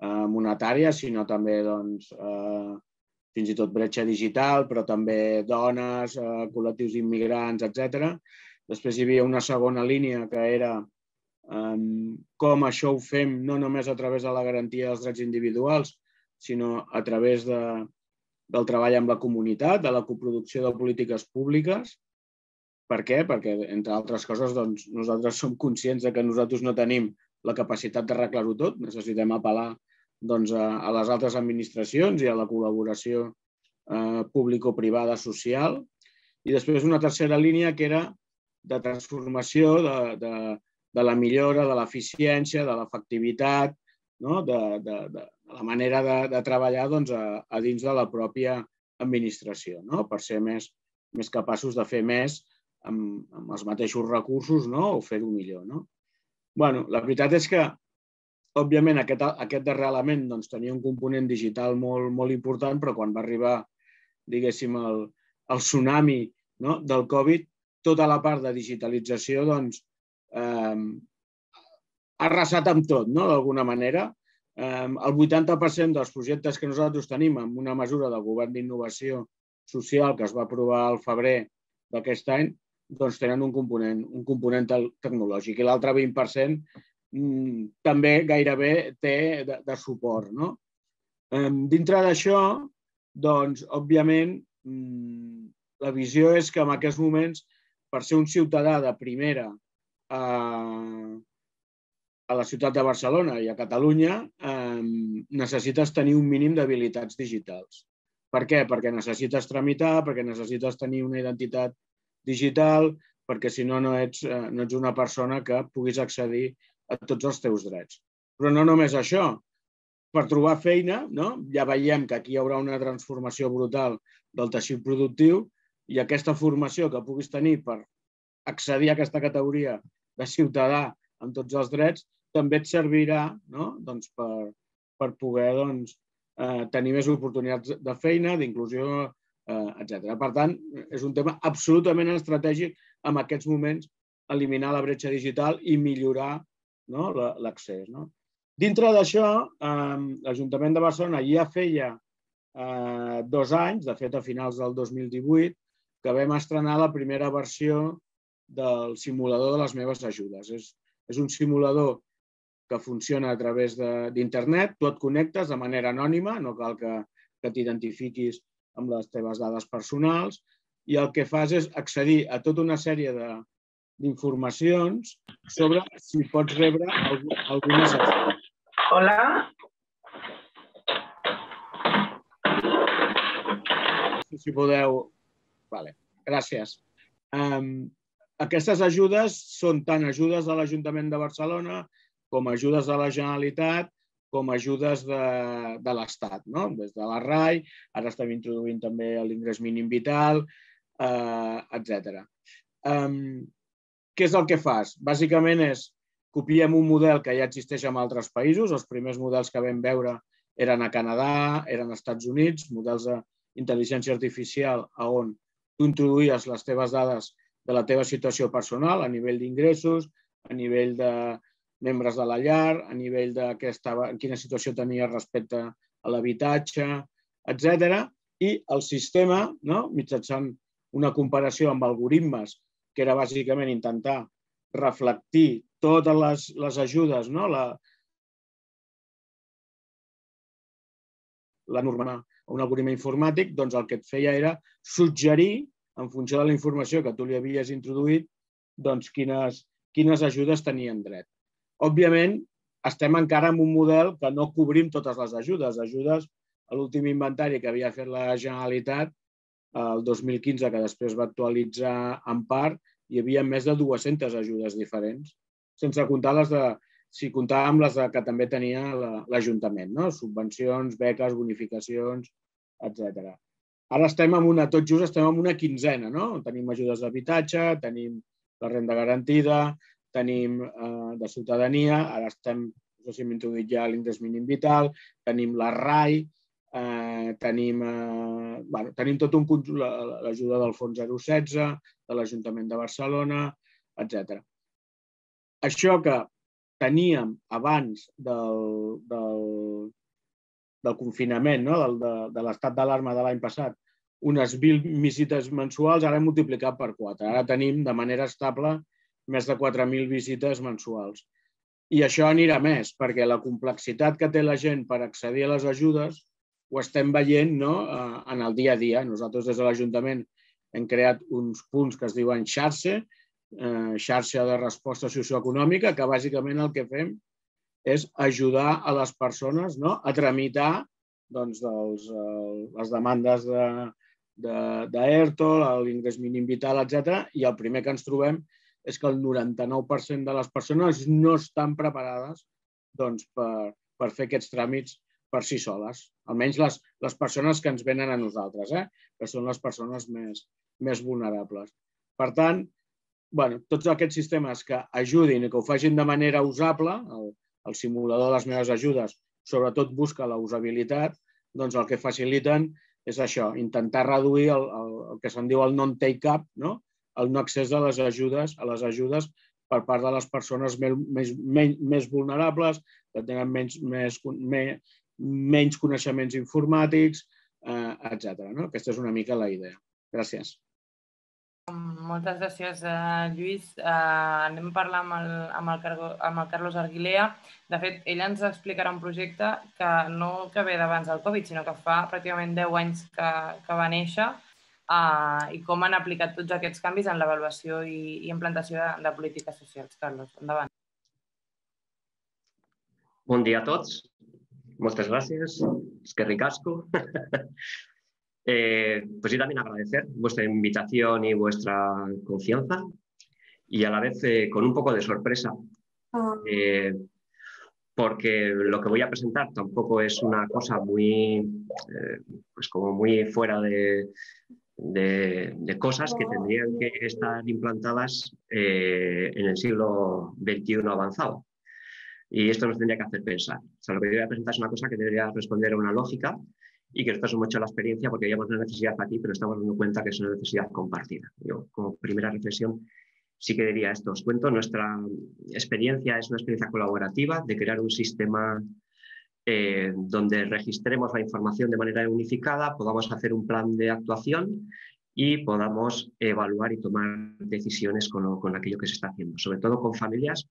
monetària, sinó també fins i tot bretxa digital, però també dones, col·lectius immigrants, etcètera. Després hi havia una segona línia que era com això ho fem no només a través de la garantia dels drets individuals, sinó a través de del treball amb la comunitat, de la coproducció de polítiques públiques. Per què? Perquè, entre altres coses, doncs, nosaltres som conscients que nosaltres no tenim la capacitat d'arreglar-ho tot. Necessitem apel·lar doncs, a les altres administracions i a la col·laboració eh, público-privada social. I després una tercera línia que era de transformació, de, de, de la millora, de l'eficiència, de l'efectivitat, no? de, de, de la manera de, de treballar doncs, a, a dins de la pròpia administració, no? Per ser més, més capaços de fer més amb, amb els mateixos recursos, no? O fer-ho millor. No? Bueno, la veritat és que, òbviament, aquest, aquest darrer element doncs, tenia un component digital molt, molt important, però quan va arribar, diguéssim, el, el tsunami, no? Del Covid, tota la part de digitalització doncs, eh, ha arrasat amb tot, no? D'alguna manera. Eh, el vuitanta per cent dels projectes que nosaltres tenim amb una mesura del Govern d'Innovació Social que es va aprovar al febrer d'aquest any, doncs tenen un component, un component tecnològic. I l'altre vint per cent mm, també gairebé té de, de suport. No? Eh, dintre d'això, doncs, òbviament, mm, la visió és que en aquests moments, per ser un ciutadà de primera a, a la ciutat de Barcelona i a Catalunya, eh, necessites tenir un mínim d'habilitats digitals. Per què? Perquè necessites tramitar, perquè necessites tenir una identitat digital, perquè si no, no ets, no ets una persona que puguis accedir a tots els teus drets. Però no només això. Per trobar feina, no? Ja veiem que aquí hi haurà una transformació brutal del teixit productiu i aquesta formació que puguis tenir per accedir a aquesta categoria de ciutadà amb tots els drets també et servirà, no? Doncs per, per poder doncs, eh, tenir més oportunitats de feina, d'inclusió, etcètera. Per tant, és un tema absolutament estratègic en aquests moments eliminar la bretxa digital i millorar, no, l'accés. No? Dintre d'això, eh, l'Ajuntament de Barcelona ja feia eh, dos anys, de fet a finals del dos mil divuit, que vam estrenar la primera versió del simulador de les meves ajudes. És, és un simulador que funciona a través d'internet, tu et connectes de manera anònima, no cal que, que t'identifiquis amb les teves dades personals, i el que fas és accedir a tota una sèrie d'informacions sobre si pots rebre algunes ajudes. Hola. Si podeu... Vale. Gràcies. Um, aquestes ajudes són tant ajudes de l'Ajuntament de Barcelona com ajudes de la Generalitat, com ajudes de, de l'Estat, no? Des de la R A I, ara estem introduint també l'ingrés mínim vital, eh, etcètera. Um, què és el que fas? Bàsicament és, copiem un model que ja existeix en altres països. Els primers models que vam veure eren a Canadà, eren als Estats Units, models d'intel·ligència artificial on tu introduïes les teves dades de la teva situació personal a nivell d'ingressos, a nivell de membres de la llar, a nivell de què estava, en quina situació tenia respecte a l'habitatge, etcètera. I el sistema, no? Mitjançant una comparació amb algoritmes, que era bàsicament intentar reflectir totes les, les ajudes, no? la, la norma, un algoritme informàtic, doncs el que et feia era suggerir, en funció de la informació que tu li havies introduït, doncs quines, quines ajudes tenien dret. Òbviament, estem encara en un model que no cobrim totes les ajudes. Ajudes a l'últim inventari que havia fet la Generalitat el dos mil quinze, que després va actualitzar en part, hi havia més de dues-centes ajudes diferents, sense comptar les de... si comptàvem les de, que també tenia l'Ajuntament, no? Subvencions, beques, bonificacions, etcètera. Ara estem en una, tot just estem en una quinzena, no? Tenim ajudes d'habitatge, tenim la renda garantida, tenim eh, de ciutadania, ara estem, no sé si hem introduït ja l'ingrés mínim vital, tenim la R A I, eh, tenim, eh, bueno, tenim tot un l'ajuda del Fons zero setze, de l'Ajuntament de Barcelona, etcètera. Això que teníem abans del, del, del confinament, no? del, de, de l'estat d'alarma de l'any passat, unes vint visites mensuals, ara hem multiplicat per quatre. Ara tenim de manera estable més de quatre mil visites mensuals. I això anirà més, perquè la complexitat que té la gent per accedir a les ajudes ho estem veient, no? En el dia a dia. Nosaltres des de l'Ajuntament hem creat uns punts que es diuen xarxa, xarxa de resposta socioeconòmica, que bàsicament el que fem és ajudar a les persones a tramitar les demandes d'E R T O, l'ingrés mínim vital, etcètera. I el primer que ens trobem és que el noranta-nou per cent de les persones no estan preparades per fer aquests tràmits per si soles, almenys les persones que ens venen a nosaltres, que són les persones més vulnerables. Per tant, tots aquests sistemes que ajudin i que ho facin de manera usable, el simulador de les meves ajudes, sobretot busca la usabilitat, doncs el que faciliten és això, intentar reduir el que se'n diu el non-take-up, el no accés a les ajudes per part de les persones més vulnerables, que tenen menys coneixements informàtics, etcètera. Aquesta és una mica la idea. Gràcies. Moltes gràcies, Lluís. Anem a parlar amb el Carlos Aguirrea. De fet, ell ens explicarà un projecte que no que ve d'abans del Covid, sinó que fa pràcticament deu anys que va néixer i com han aplicat tots aquests canvis en l'avaluació i implantació de polítiques socials. Carlos, endavant. Bon dia a tots. Moltes gràcies. Eskerrik asko. Eh, pues yo también agradecer vuestra invitación y vuestra confianza y a la vez eh, con un poco de sorpresa eh, porque lo que voy a presentar tampoco es una cosa muy eh, pues como muy fuera de, de, de cosas que tendrían que estar implantadas eh, en el siglo veintiuno avanzado, y esto nos tendría que hacer pensar. O sea, lo que voy a presentar es una cosa que debería responder a una lógica y que nosotros hemos hecho la experiencia porque llevamos una necesidad aquí, pero estamos dando cuenta que es una necesidad compartida. Yo, como primera reflexión, sí que diría esto. Os cuento, nuestra experiencia es una experiencia colaborativa de crear un sistema eh, donde registremos la información de manera unificada, podamos hacer un plan de actuación y podamos evaluar y tomar decisiones con, lo, con aquello que se está haciendo, sobre todo con familias,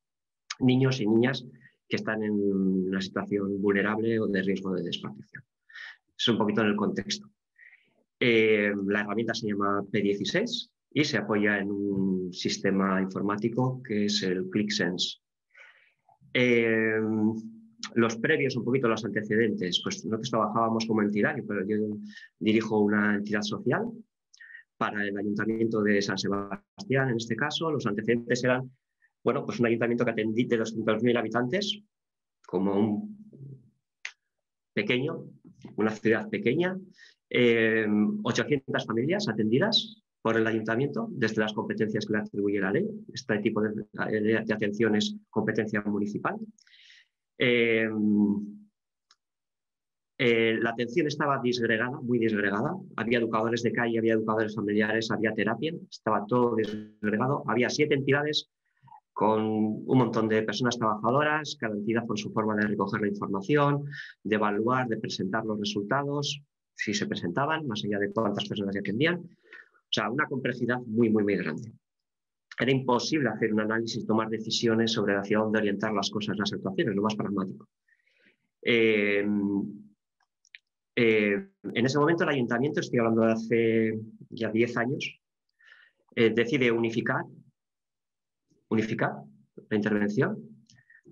niños y niñas que están en una situación vulnerable o de riesgo de desprotección. Es un poquito en el contexto. Eh, la herramienta se llama P dieciséis y se apoya en un sistema informático que es el ClickSense. Eh, los previos, un poquito los antecedentes, pues nosotros trabajábamos como entidad, pero yo dirijo una entidad social para el Ayuntamiento de San Sebastián, en este caso. Los antecedentes eran, bueno, pues un ayuntamiento que atendí de doscientos mil habitantes, como un pequeño, una ciudad pequeña, eh, ochocientas familias atendidas por el ayuntamiento desde las competencias que le atribuye la ley. Este tipo de, de, de atención es competencia municipal. Eh, eh, la atención estaba disgregada, muy disgregada. Había educadores de calle, había educadores familiares, había terapia, estaba todo disgregado. Había siete entidades con un montón de personas trabajadoras, cada entidad con su forma de recoger la información, de evaluar, de presentar los resultados, si se presentaban, más allá de cuántas personas se atendían. O sea, una complejidad muy, muy, muy grande. Era imposible hacer un análisis, tomar decisiones sobre hacia dónde orientar las cosas, las actuaciones, lo más pragmático. Eh, eh, en ese momento el ayuntamiento, estoy hablando de hace ya diez años, eh, decide unificar, unificar la intervención,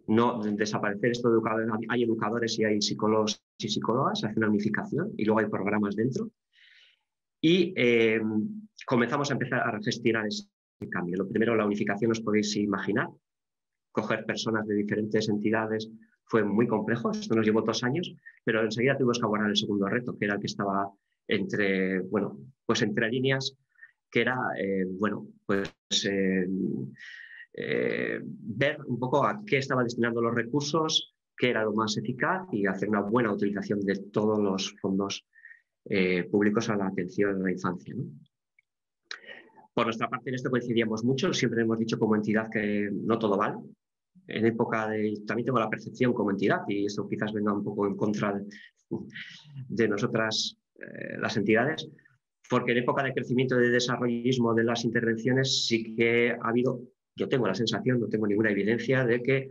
no desaparecer esto de educadores. Hay educadores y hay psicólogos y psicólogas, hace una unificación y luego hay programas dentro. Y eh, comenzamos a empezar a gestionar ese cambio. Lo primero, la unificación, os podéis imaginar. Coger personas de diferentes entidades fue muy complejo, esto nos llevó dos años, pero enseguida tuvimos que abordar el segundo reto, que era el que estaba entre, bueno, pues entre líneas, que era, eh, bueno, pues... Eh, Eh, ver un poco a qué estaban destinando los recursos, qué era lo más eficaz y hacer una buena utilización de todos los fondos eh, públicos a la atención a la infancia, ¿no? Por nuestra parte, en esto coincidíamos mucho. Siempre hemos dicho como entidad que no todo vale. En época de... También tengo la percepción como entidad, y esto quizás venga un poco en contra de, de nosotras, eh, las entidades, porque en época de crecimiento y de desarrollismo de las intervenciones sí que ha habido... Yo tengo la sensación, no tengo ninguna evidencia de que eh,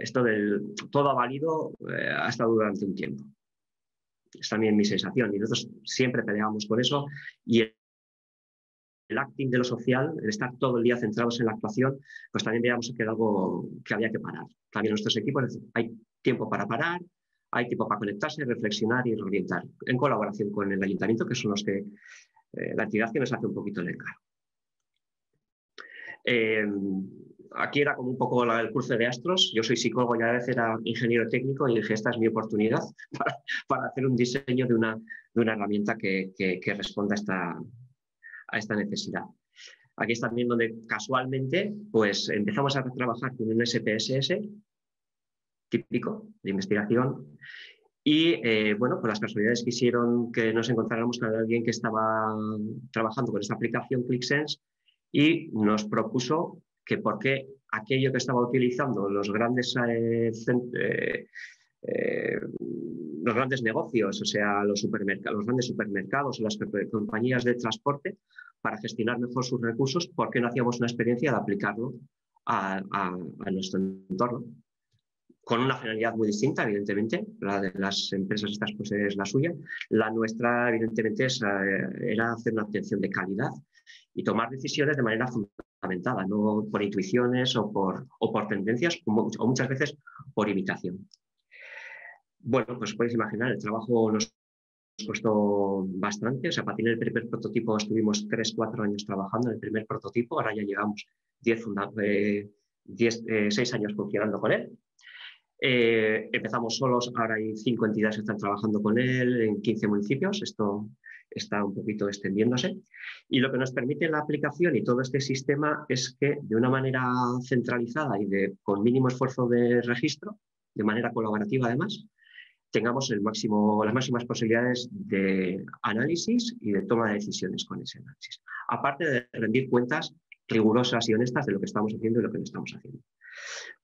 esto del todo ha valido eh, ha estado durante un tiempo. Es también mi sensación y nosotros siempre peleábamos por eso y el acting de lo social, el estar todo el día centrados en la actuación, pues también veíamos que era algo que había que parar. También en nuestros equipos hay tiempo para parar, hay tiempo para conectarse, reflexionar y reorientar, en colaboración con el ayuntamiento, que son los que, eh, la actividad que nos hace un poquito el encargo. Eh, aquí era como un poco la, el curso de astros. Yo soy psicólogo y a veces era ingeniero técnico y dije, esta es mi oportunidad para, para hacer un diseño de una, de una herramienta que, que, que responda a esta, a esta necesidad. Aquí es también donde casualmente pues, empezamos a trabajar con un S P S S típico de investigación y eh, bueno, pues las personalidades quisieron que nos encontráramos con alguien que estaba trabajando con esta aplicación ClickSense y nos propuso que por qué aquello que estaba utilizando los grandes, eh, eh, eh, los grandes negocios, o sea, los, los grandes supermercados, las compañías de transporte, para gestionar mejor sus recursos, ¿por qué no hacíamos una experiencia de aplicarlo a, a, a nuestro entorno? Con una finalidad muy distinta, evidentemente, la de las empresas estas pues es la suya. La nuestra, evidentemente, es, era hacer una atención de calidad y tomar decisiones de manera fundamentada, no por intuiciones o por, o por tendencias, o muchas veces por imitación. Bueno, pues podéis imaginar, el trabajo nos costó bastante. O sea, para tener el primer prototipo estuvimos tres, cuatro años trabajando en el primer prototipo. Ahora ya llevamos diez, diez, seis años funcionando con él. Eh, empezamos solos, ahora hay cinco entidades que están trabajando con él en quince municipios. Esto está un poquito extendiéndose. Y lo que nos permite la aplicación y todo este sistema es que de una manera centralizada y de, con mínimo esfuerzo de registro, de manera colaborativa además, tengamos el máximo, las máximas posibilidades de análisis y de toma de decisiones con ese análisis. Aparte de rendir cuentas rigurosas y honestas de lo que estamos haciendo y lo que no estamos haciendo.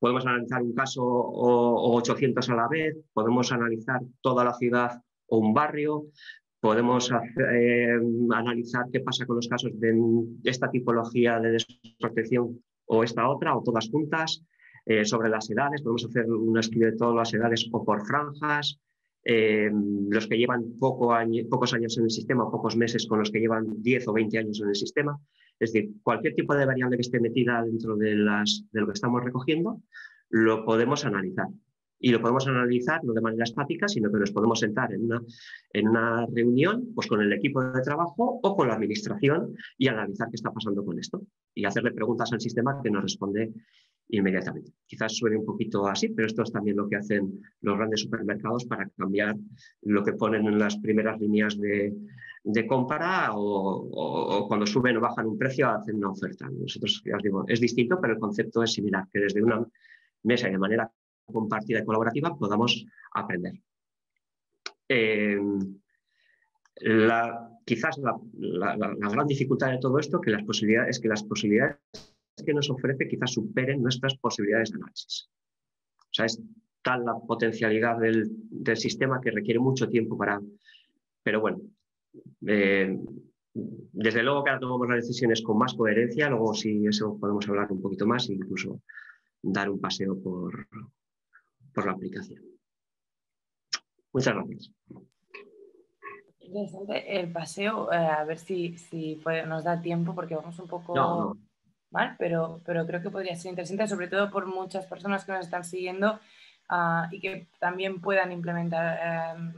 Podemos analizar un caso o ochocientos a la vez, podemos analizar toda la ciudad o un barrio, podemos hacer, eh, analizar qué pasa con los casos de esta tipología de desprotección o esta otra, o todas juntas, eh, sobre las edades, podemos hacer un estudio de todas las edades o por franjas, eh, los que llevan poco año, pocos años en el sistema, o pocos meses con los que llevan diez o veinte años en el sistema. Es decir, cualquier tipo de variable que esté metida dentro de, las, de lo que estamos recogiendo, lo podemos analizar. Y lo podemos analizar no de manera estática, sino que nos podemos sentar en una, en una reunión pues con el equipo de trabajo o con la administración y analizar qué está pasando con esto. Y hacerle preguntas al sistema que nos responde inmediatamente. Quizás suene un poquito así, pero esto es también lo que hacen los grandes supermercados para cambiar lo que ponen en las primeras líneas de, de compra o, o, o cuando suben o bajan un precio hacen una oferta. Nosotros, ya os digo, es distinto, pero el concepto es similar, que desde una mesa y de manera compartida y colaborativa podamos aprender. Eh, la, quizás la, la, la gran dificultad de todo esto que las posibilidades, es que las posibilidades que nos ofrece quizás superen nuestras posibilidades de análisis. O sea, es tal la potencialidad del, del sistema que requiere mucho tiempo para... Pero bueno, eh, desde luego que ahora tomamos las decisiones con más coherencia, luego si eso podemos hablar un poquito más e incluso dar un paseo por, por la aplicación. Muchas gracias. Interesante el paseo, eh, a ver si, si puede, nos da tiempo porque vamos un poco... No, no. Mal, pero, pero creo que podría ser interesante, sobre todo por muchas personas que nos están siguiendo uh, y que también puedan implementar um,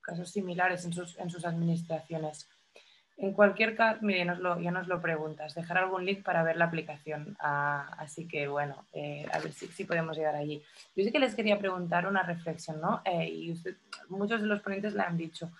casos similares en sus, en sus administraciones. En cualquier caso, mire, nos lo, ya nos lo preguntas, dejar algún link para ver la aplicación. Uh, así que, bueno, eh, a ver si, si podemos llegar allí. Yo sí que les quería preguntar una reflexión, ¿no? Eh, y usted, muchos de los ponentes la han dicho.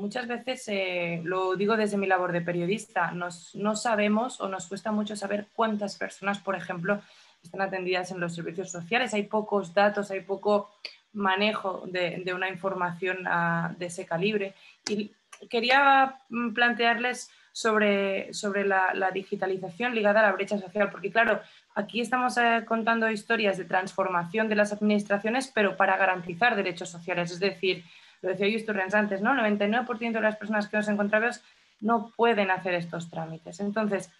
Muchas veces, eh, lo digo desde mi labor de periodista, nos, no sabemos o nos cuesta mucho saber cuántas personas, por ejemplo, están atendidas en los servicios sociales. Hay pocos datos, hay poco manejo de, de una información uh, de ese calibre. Y quería plantearles sobre, sobre la, la digitalización ligada a la brecha social, porque claro, aquí estamos eh, contando historias de transformación de las administraciones, pero para garantizar derechos sociales, es decir... Lo decía Lluís Torrens antes, ¿no? El noventa y nueve por ciento de las personas que nos encontramos no pueden hacer estos trámites. Entonces,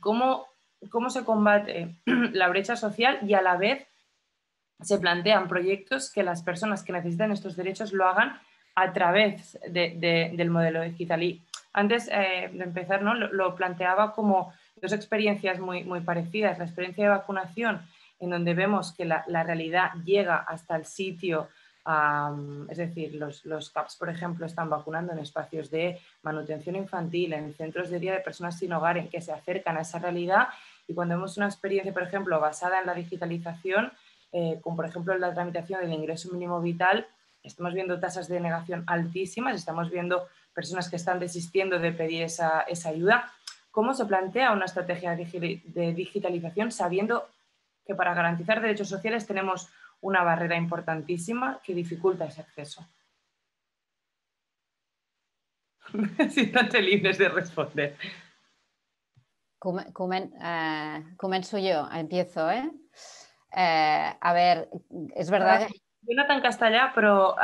¿cómo, cómo se combate la brecha social y a la vez se plantean proyectos que las personas que necesitan estos derechos lo hagan a través de, de, del modelo digital? Y Antes eh, de empezar, ¿no? lo, lo planteaba como dos experiencias muy, muy parecidas. La experiencia de vacunación, en donde vemos que la, la realidad llega hasta el sitio, um, es decir, los, los C A Ps, por ejemplo, están vacunando en espacios de manutención infantil, en centros de día de personas sin hogar, en que se acercan a esa realidad. Y cuando vemos una experiencia, por ejemplo, basada en la digitalización, eh, como por ejemplo en la tramitación del ingreso mínimo vital, estamos viendo tasas de negación altísimas, estamos viendo personas que están desistiendo de pedir esa, esa ayuda. ¿Cómo se plantea una estrategia de digitalización sabiendo que para garantizar derechos sociales tenemos una barrera importantísima que dificulta ese acceso? Siéntanse libres de responder. Comen, comen, uh, comenzo yo, empiezo, ¿eh? Uh, a ver, es verdad que... Yo no tan castellà, però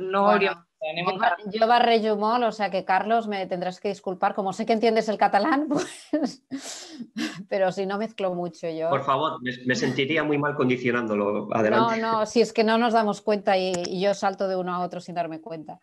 no hauríem... Yo barrejo molt, o sea que Carlos me tendrás que disculpar, como sé que entiendes el catalán, pues... pero si no mezclo mucho yo. Por favor, me sentiría muy mal condicionándolo. Adelante. No, no, si es que no nos damos cuenta y, y yo salto de uno a otro sin darme cuenta.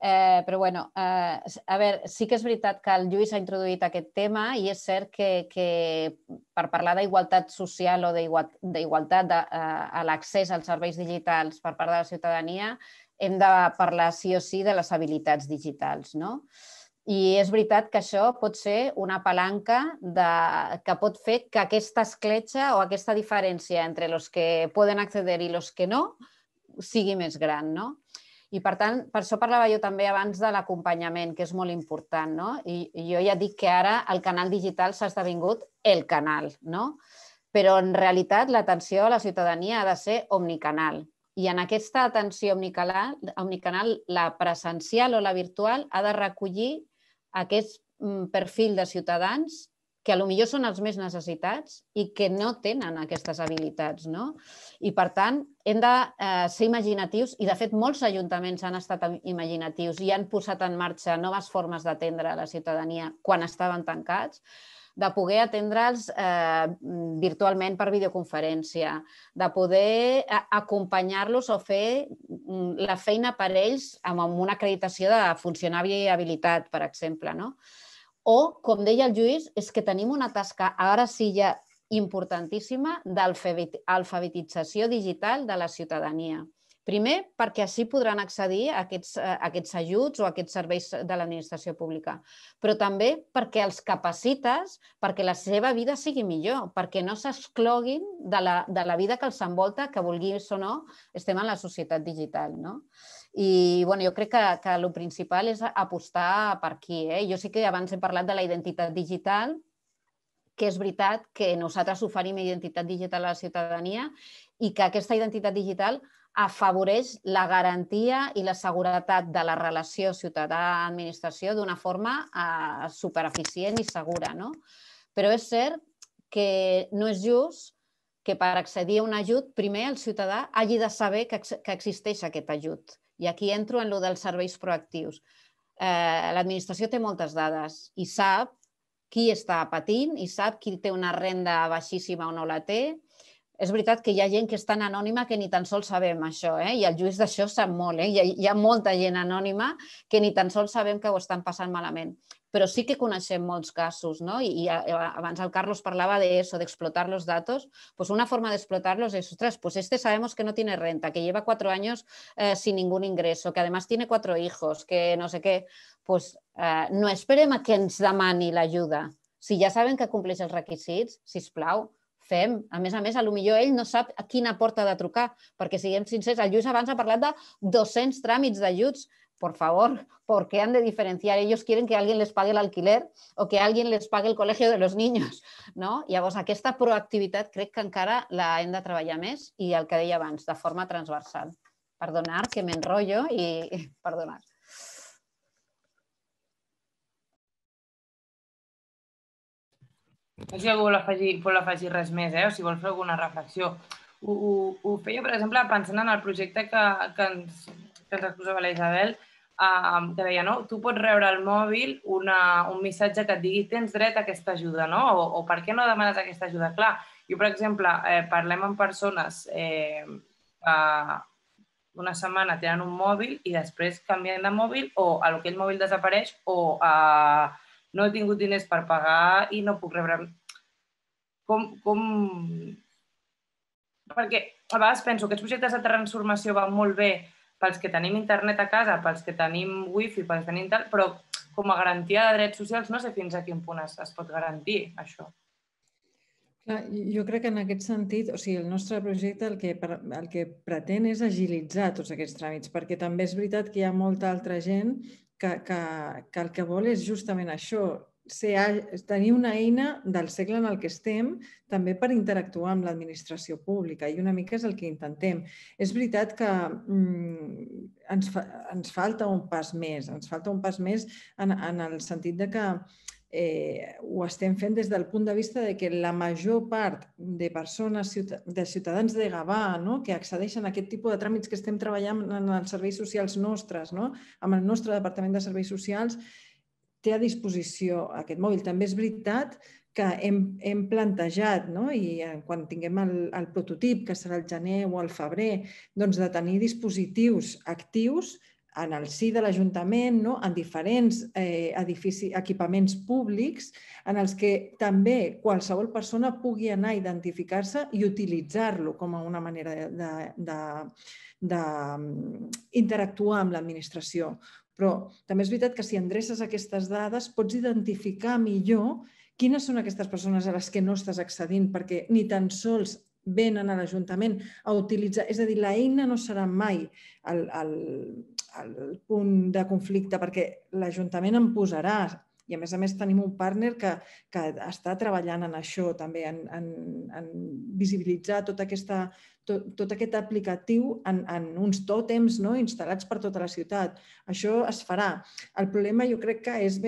Eh, però bueno, eh, a veure, sí que és veritat que el Lluís ha introduït aquest tema i és cert que, que per parlar d'igualtat social o d'igualtat a l'accés als serveis digitals per part de la ciutadania hem de parlar sí o sí de les habilitats digitals, no? I és veritat que això pot ser una palanca que pot fer que aquesta escletxa o aquesta diferència entre els que poden accedir i els que no sigui més gran, no? I, per tant, per això parlava jo també abans de l'acompanyament, que és molt important, no? I jo ja dic que ara el canal digital s'ha esdevingut el canal, no? Però, en realitat, l'atenció a la ciutadania ha de ser omnicanal. I en aquesta atenció omnicanal, la presencial o la virtual ha de recollir aquest perfil de ciutadans que potser són els més necessitats i que no tenen aquestes habilitats, no? I, per tant, hem de ser imaginatius i, de fet, molts ajuntaments han estat imaginatius i han posat en marxa noves formes d'atendre la ciutadania quan estaven tancats, de poder atendre'ls virtualment per videoconferència, de poder acompanyar-los o fer la feina per ells amb una acreditació de funcionari i habilitat, per exemple, no? O, com deia el Lluís, és que tenim una tasca, ara sí ja importantíssima, d'alfabetització digital de la ciutadania. Primer, perquè així podran accedir a aquests ajuts o a aquests serveis de l'administració pública. Però també perquè els capacites, perquè la seva vida sigui millor, perquè no s'excloguin de la vida que els envolta, que vulguis o no, estem en la societat digital, no? I jo crec que el principal és apostar per aquí. Jo sí que abans he parlat de la identitat digital, que és veritat que nosaltres oferim identitat digital a la ciutadania i que aquesta identitat digital afavoreix la garantia i la seguretat de la relació ciutadà-administració d'una forma supereficient i segura. Però és cert que no és just que per accedir a un ajut, primer el ciutadà hagi de saber que existeix aquest ajut. I aquí entro en el dels serveis proactius. L'administració té moltes dades i sap qui està patint i sap qui té una renda baixíssima o no la té. És veritat que hi ha gent que és tan anònima que ni tan sols sabem això, i el Lluís d'això sap molt. Hi ha molta gent anònima que ni tan sols sabem que ho estan passant malament. Però sí que coneixem molts casos, no? I abans el Carlos parlava d'això, d'explotar los datos. Pues una forma d'explotarlos es, ostras, pues este sabemos que no tiene renta, que lleva cuatro años eh, sin ningún ingreso, que además tiene cuatro hijos, que no sé qué. Pues eh, no esperem a que ens demani l'ajuda. Si ja saben que compleix els requisits, sisplau, fem. A més a més, potser ell no sap a quina porta de trucar, perquè siguem sincers, el Lluís abans ha parlat de dos-cents tràmits d'ajuts. Por favor, ¿por qué han de diferenciar? Ellos quieren que alguien les pague el alquiler o que alguien les pague el colegio de los niños, no? Llavors, aquesta proactivitat crec que encara la hem de treballar més i el que deia abans, de forma transversal. Perdonar que m'enrotllo i... Perdonar. No sé si algú vol afegir res més, eh? O si vol fer alguna reflexió. Ho feia, per exemple, pensant en el projecte que ens... que ens exposava la Isabel, que deia, no? Tu pots rebre al mòbil un missatge que et digui tens dret a aquesta ajuda, no? O per què no demanes aquesta ajuda? Clar, jo, per exemple, parlem amb persones una setmana tenen un mòbil i després canvien de mòbil o aquell mòbil desapareix o no he tingut diners per pagar i no puc rebre... Com... Perquè a vegades penso que aquests projectes de transformació van molt bé pels que tenim internet a casa, pels que tenim wifi, pels que tenim tal, però com a garantia de drets socials no sé fins a quin punt es pot garantir això. Jo crec que en aquest sentit, o sigui, el nostre projecte el que pretén és agilitzar tots aquests tràmits, perquè també és veritat que hi ha molta altra gent que el que vol és justament això, tenir una eina del segle en el que estem també per interactuar amb l'administració pública i una mica és el que intentem. És veritat que ens falta un pas més, ens falta un pas més en el sentit que ho estem fent des del punt de vista que la major part de persones, de ciutadans de Gavà que accedeixen a aquest tipus de tràmits que estem treballant en els serveis socials nostres, amb el nostre Departament de Serveis Socials, té a disposició aquest mòbil. També és veritat que hem plantejat, i quan tinguem el prototip, que serà el gener o el febrer, de tenir dispositius actius en el si de l'Ajuntament, en diferents equipaments públics, en els que també qualsevol persona pugui anar a identificar-se i utilitzar-lo com una manera d'interactuar amb l'administració. Però també és veritat que si endreces aquestes dades pots identificar millor quines són aquestes persones a les que no estàs accedint, perquè ni tan sols venen a l'Ajuntament a utilitzar... És a dir, l'eina no serà mai el punt de conflicte, perquè l'Ajuntament en posarà. I a més a més tenim un partner que està treballant en això també, en visibilitzar tot aquest aplicatiu en uns tòtems instal·lats per tota la ciutat. Això es farà. El problema jo crec que és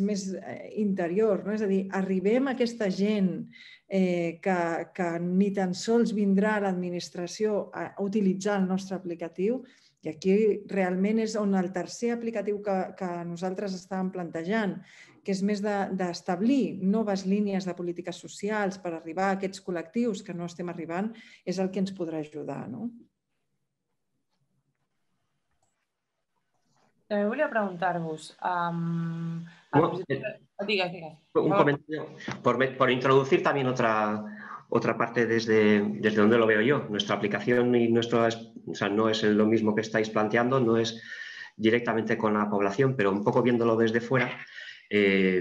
més interior, és a dir, arribem a aquesta gent que ni tan sols vindrà a l'administració a utilitzar el nostre aplicatiu. I aquí realment és on el tercer aplicatiu que nosaltres estàvem plantejant, que és més d'establir noves línies de polítiques socials per arribar a aquests col·lectius que no estem arribant, és el que ens podrà ajudar. També volia preguntar-vos... Digues, digues. Por introducir también otra... Otra parte desde, desde donde lo veo yo. Nuestra aplicación y nuestro, o sea, no es lo mismo que estáis planteando, no es directamente con la población, pero un poco viéndolo desde fuera, eh,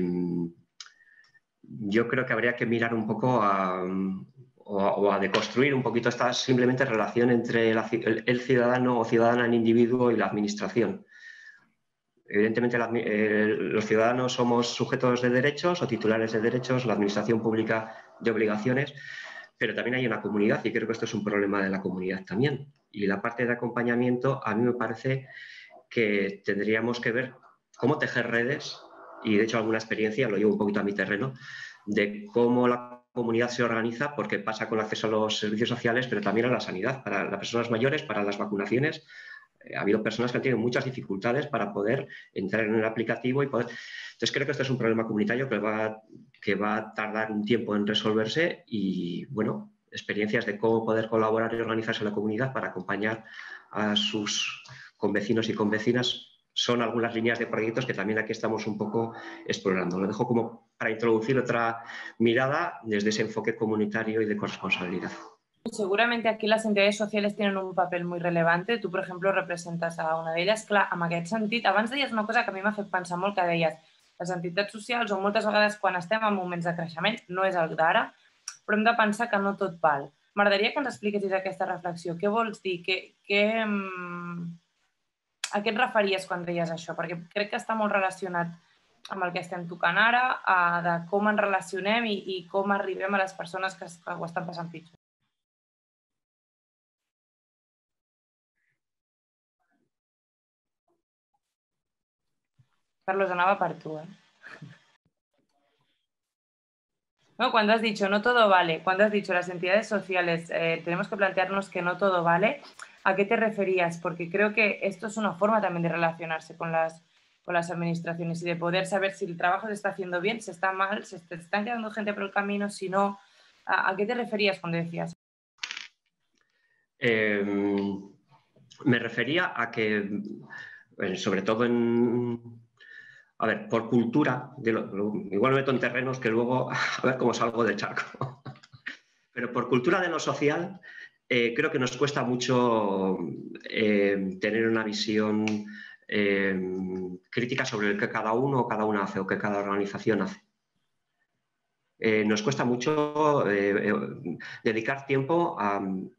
yo creo que habría que mirar un poco a, o, a, o a deconstruir un poquito esta simplemente relación entre la, el, el ciudadano o ciudadana en individuo y la administración. Evidentemente, la, eh, los ciudadanos somos sujetos de derechos o titulares de derechos, la administración pública de obligaciones, pero también hay una comunidad y creo que esto es un problema de la comunidad también. Y la parte de acompañamiento, a mí me parece que tendríamos que ver cómo tejer redes, y de hecho alguna experiencia, lo llevo un poquito a mi terreno, de cómo la comunidad se organiza, porque pasa con el acceso a los servicios sociales, pero también a la sanidad, para las personas mayores, para las vacunaciones. Ha habido personas que han tenido muchas dificultades para poder entrar en el aplicativo y poder... Entonces, creo que este es un problema comunitario que va, que va a tardar un tiempo en resolverse y, bueno, experiencias de cómo poder colaborar y organizarse la comunidad para acompañar a sus convecinos y convecinas son algunas líneas de proyectos que también aquí estamos un poco explorando. Lo dejo como para introducir otra mirada desde ese enfoque comunitario y de corresponsabilidad. Seguramente aquí las entidades sociales tienen un papel muy relevante. Tu, por ejemplo, representes a una d'elles. Clar, en aquest sentit, abans deies una cosa que a mi m'ha fet pensar molt, que deies les entitats socials, o moltes vegades quan estem en moments de creixement, no és el d'ara, però hem de pensar que no tot val. M'agradaria que ens expliquessis aquesta reflexió. Què vols dir? A què et referies quan deies això? Perquè crec que està molt relacionat amb el que estem tocant ara, de com ens relacionem i com arribem a les persones que ho estan passant pitjor. Carlos, anava per tu, eh? Cuando has dicho no todo vale, cuando has dicho las entidades sociales eh, tenemos que plantearnos que no todo vale, ¿a qué te referías? Porque creo que esto es una forma también de relacionarse con las, con las administraciones y de poder saber si el trabajo se está haciendo bien, se está mal, se está, están quedando gente por el camino, si no... ¿A, a qué te referías cuando decías? Eh... me refería a que, sobre todo en... A ver, por cultura, de lo, igual me meto en terrenos que luego a ver cómo salgo del charco. Pero por cultura de lo social, eh, creo que nos cuesta mucho eh, tener una visión eh, crítica sobre el que cada uno o cada una hace o que cada organización hace. Eh, nos cuesta mucho eh, eh, dedicar tiempo a um,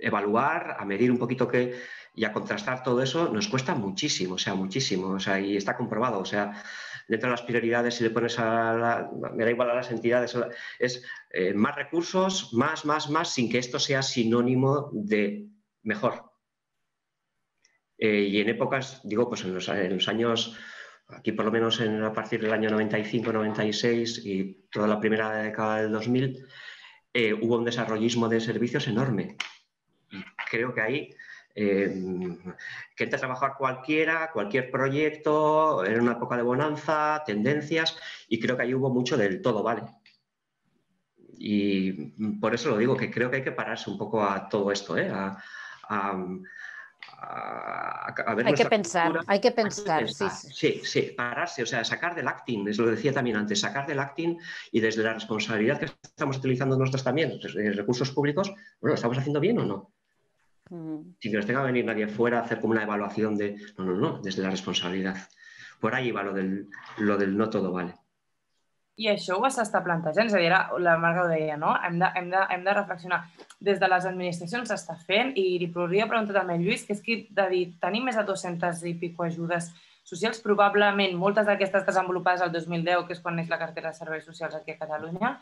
evaluar, a medir un poquito qué... Y a contrastar todo eso nos cuesta muchísimo, o sea, muchísimo, o sea, y está comprobado, o sea, dentro de las prioridades, si le pones a la, me da igual a las entidades, es eh, más recursos, más, más, más, sin que esto sea sinónimo de mejor. Eh, y en épocas, digo, pues en los, en los años, aquí por lo menos en, a partir del año noventa y cinco, noventa y seis y toda la primera década del dos mil, eh, hubo un desarrollismo de servicios enorme. Creo que ahí... Eh, que entra a trabajar cualquiera, cualquier proyecto, en una época de bonanza, tendencias, y creo que ahí hubo mucho del todo, ¿vale? Y por eso lo digo, que creo que hay que pararse un poco a todo esto, ¿eh? A, a, a, a ver hay, que pensar, hay que pensar, hay que pensar. Sí, sí, sí, pararse, o sea, sacar del acting, eso lo decía también antes, sacar del acting y desde la responsabilidad que estamos utilizando nosotros también, recursos públicos, bueno, ¿lo estamos haciendo bien o no? Sin que nos tenga que venir nadie fuera a hacer como una evaluación de... No, no, no, desde la responsabilidad. Por ahí va lo del, lo del no todo vale. I això ho vas estar plantejant, és a dir, la Marga ho deia, no? Hem de, hem de, hem de reflexionar. Des de les administracions s'està fent, i li podria preguntar també a Lluís, que és que de dir, tenim més de dues-centes i pico ajudes socials, probablement moltes d'aquestes desenvolupades el dos mil deu, que és quan neix la cartera de serveis socials aquí a Catalunya.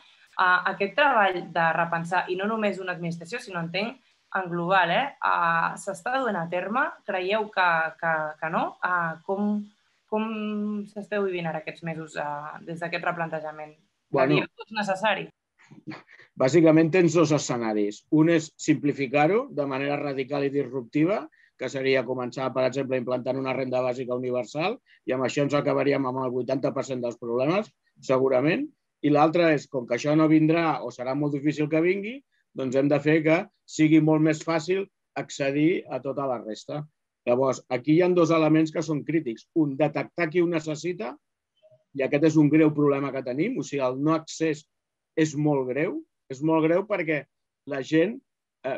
Aquest treball de repensar, i no només una administració, sinó entenc, en global, eh? S'està duent a terme? Creieu que no? Com s'esteu vivint ara aquests mesos des d'aquest replantejament? Dieu que és necessari? Bàsicament tens dos escenaris. Un és simplificar-ho de manera radical i disruptiva, que seria començar, per exemple, implantant una renda bàsica universal, i amb això ens acabaríem amb el vuitanta per cent dels problemes, segurament. I l'altre és, com que això no vindrà o serà molt difícil que vingui, doncs hem de fer que sigui molt més fàcil accedir a tota la resta. Llavors, aquí hi ha dos elements que són crítics. Un, detectar qui ho necessita, i aquest és un greu problema que tenim. O sigui, el no accés és molt greu. És molt greu perquè la gent...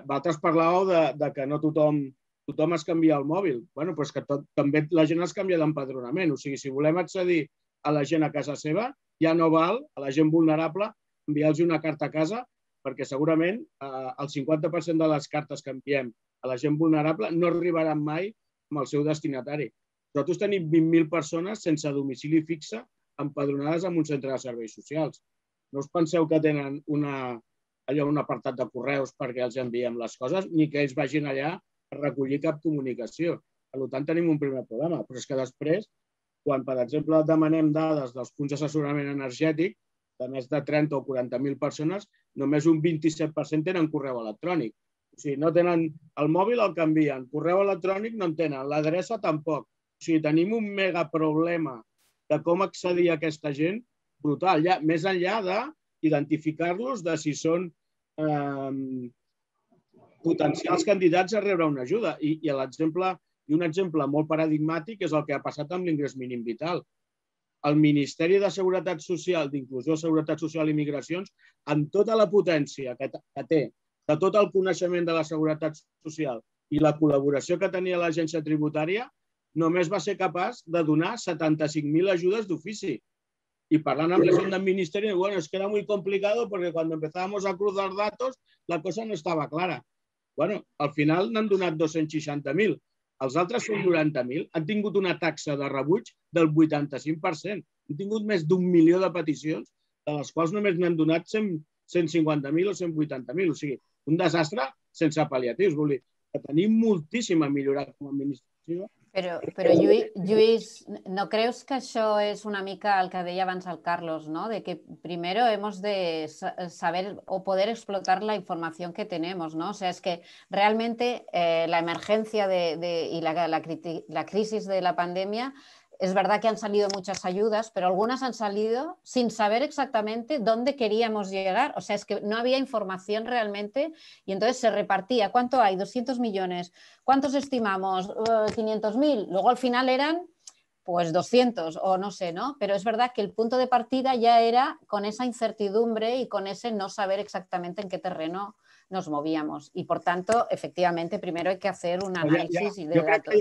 Vosaltres parlàveu que no tothom es canvia el mòbil. Bé, però és que també la gent es canvia d'empadronament. O sigui, si volem accedir a la gent a casa seva, ja no val a la gent vulnerable enviar-los una carta a casa, perquè segurament el cinquanta per cent de les cartes que enviem a la gent vulnerable no arribaran mai amb el seu destinatari. Nosaltres tenim vint mil persones sense domicili fixe empadronades en un centre de serveis socials. No us penseu que tenen un apartat de correus perquè els enviem les coses ni que ells vagin allà a recollir cap comunicació. Per tant, tenim un primer problema. Però és que després, quan, per exemple, demanem dades dels punts d'assessorament energètic, de més de trenta o quaranta mil persones, només un vint-i-set per cent tenen correu electrònic. O sigui, no tenen... El mòbil el canvien, correu electrònic no en tenen, l'adreça tampoc. O sigui, tenim un megaproblema de com accedir a aquesta gent brutal, ja més enllà d'identificar-los de si són potencials candidats a rebre una ajuda. I un exemple molt paradigmàtic és el que ha passat amb l'ingrés mínim vital. El Ministeri de Seguretat Social, d'Inclusió, Seguretat Social i Migracions, amb tota la potència que té, de tot el coneixement de la Seguretat Social i la col·laboració que tenia l'Agència Tributària, només va ser capaç de donar setanta-cinc mil ajudes d'ofici. I parlant amb la gent del Ministeri, bueno, es que era muy complicado porque cuando empezábamos a cruzar datos la cosa no estaba clara. Bueno, al final n'han donat dos-cents seixanta mil. Els altres són noranta mil, han tingut una taxa de rebuig del vuitanta-cinc per cent. Han tingut més d'un milió de peticions, de les quals només n'han donat cent cinquanta mil o cent vuitanta mil. O sigui, un desastre sense pal·liatius. Vull dir, que tenim moltíssim a millorar com a administració. Però, Lluís, no creus que això és una mica el que deia abans el Carlos, no? De que primero hemos de saber o poder explotar la información que tenemos, ¿no? O sea, es que realmente eh, la emergencia de, de, y la, la, la crisis de la pandemia Es verdad que han salido muchas ayudas, pero algunas han salido sin saber exactamente dónde queríamos llegar. O sea, es que no había información realmente y entonces se repartía. ¿Cuánto hay? doscientos millones. ¿Cuántos estimamos? quinientos mil. Luego al final eran pues doscientos o no sé, ¿no? Pero es verdad que el punto de partida ya era con esa incertidumbre y con ese no saber exactamente en qué terreno nos movíamos y, por tanto, efectivament, primer hay que fer un anàlisi de datos.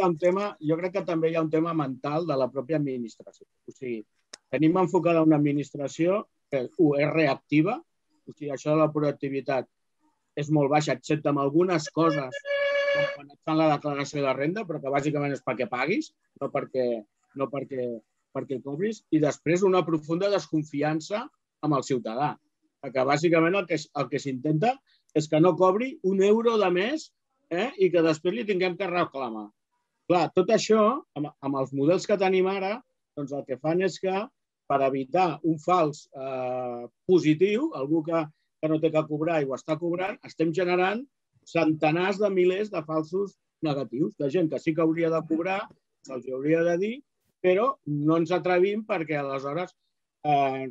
Jo crec que també hi ha un tema mental de la pròpia administració. O sigui, tenim enfocada una administració que, u, és reactiva, o sigui, això de la proactivitat és molt baixa, excepte amb algunes coses com quan et fan la declaració de renda, però que bàsicament és perquè paguis, no perquè cobris, i després una profunda desconfiança amb el ciutadà, perquè bàsicament el que s'intenta és que no cobri un euro de més i que després li tinguem que reclamar. Clar, tot això, amb els models que tenim ara, doncs el que fan és que, per evitar un fals positiu, algú que no té que cobrar i ho està cobrant, estem generant centenars de milers de falsos negatius, de gent que sí que hauria de cobrar, se'ls hauria de dir, però no ens atrevim perquè aleshores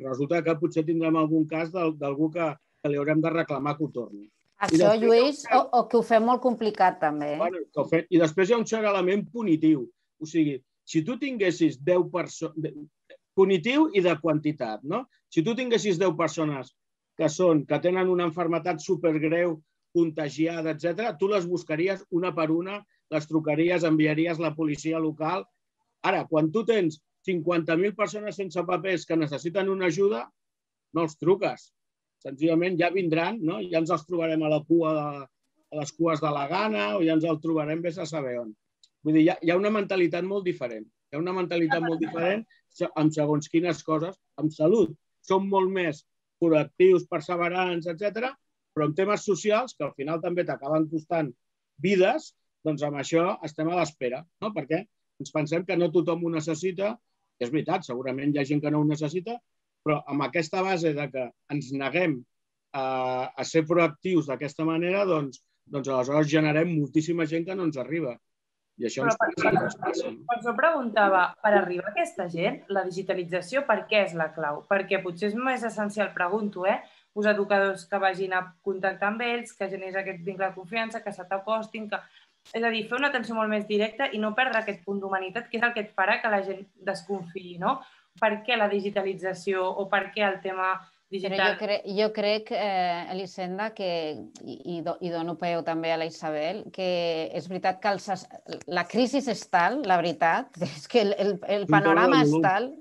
resulta que potser tindrem algun cas d'algú que que li haurem de reclamar que ho torni. Això, Lluís, o que ho fem molt complicat, també. I després hi ha un cert element punitiu. O sigui, si tu tinguessis deu persones... Punitiu i de quantitat, no? Si tu tinguessis deu persones que tenen una malaltia supergreu, contagiada, etcètera, tu les buscaries una per una, les trucaries, enviaries la policia local. Ara, quan tu tens cinquanta mil persones sense papers que necessiten una ajuda, no els truques. Senzillament ja vindran, ja ens els trobarem a les cues de la gana o ja ens els trobarem vés a saber on. Vull dir, hi ha una mentalitat molt diferent. Hi ha una mentalitat molt diferent amb segons quines coses. En salut som molt més proactius, perseverants, etcètera, però en temes socials, que al final també t'acaben costant vides, doncs amb això estem a l'espera, no? Perquè ens pensem que no tothom ho necessita. És veritat, segurament hi ha gent que no ho necessita, però amb aquesta base que ens neguem a ser proactius d'aquesta manera, doncs aleshores generem moltíssima gent que no ens arriba. I això ens passa. Per això preguntava, per arribar a aquesta gent, la digitalització per què és la clau? Perquè potser és més essencial, pregunto, eh? Us educadors que vagin a contactar amb ells, que generis aquest vincle de confiança, que se t'acostin, que... És a dir, fer una atenció molt més directa i no perdre aquest punt d'humanitat, que és el que et farà que la gent desconfiï, no? Per què la digitalització o per què el tema digital? Jo crec, Elisenda, i dono peu també a la Isabel, que és veritat que la crisi és tal, la veritat, és que el panorama és tal,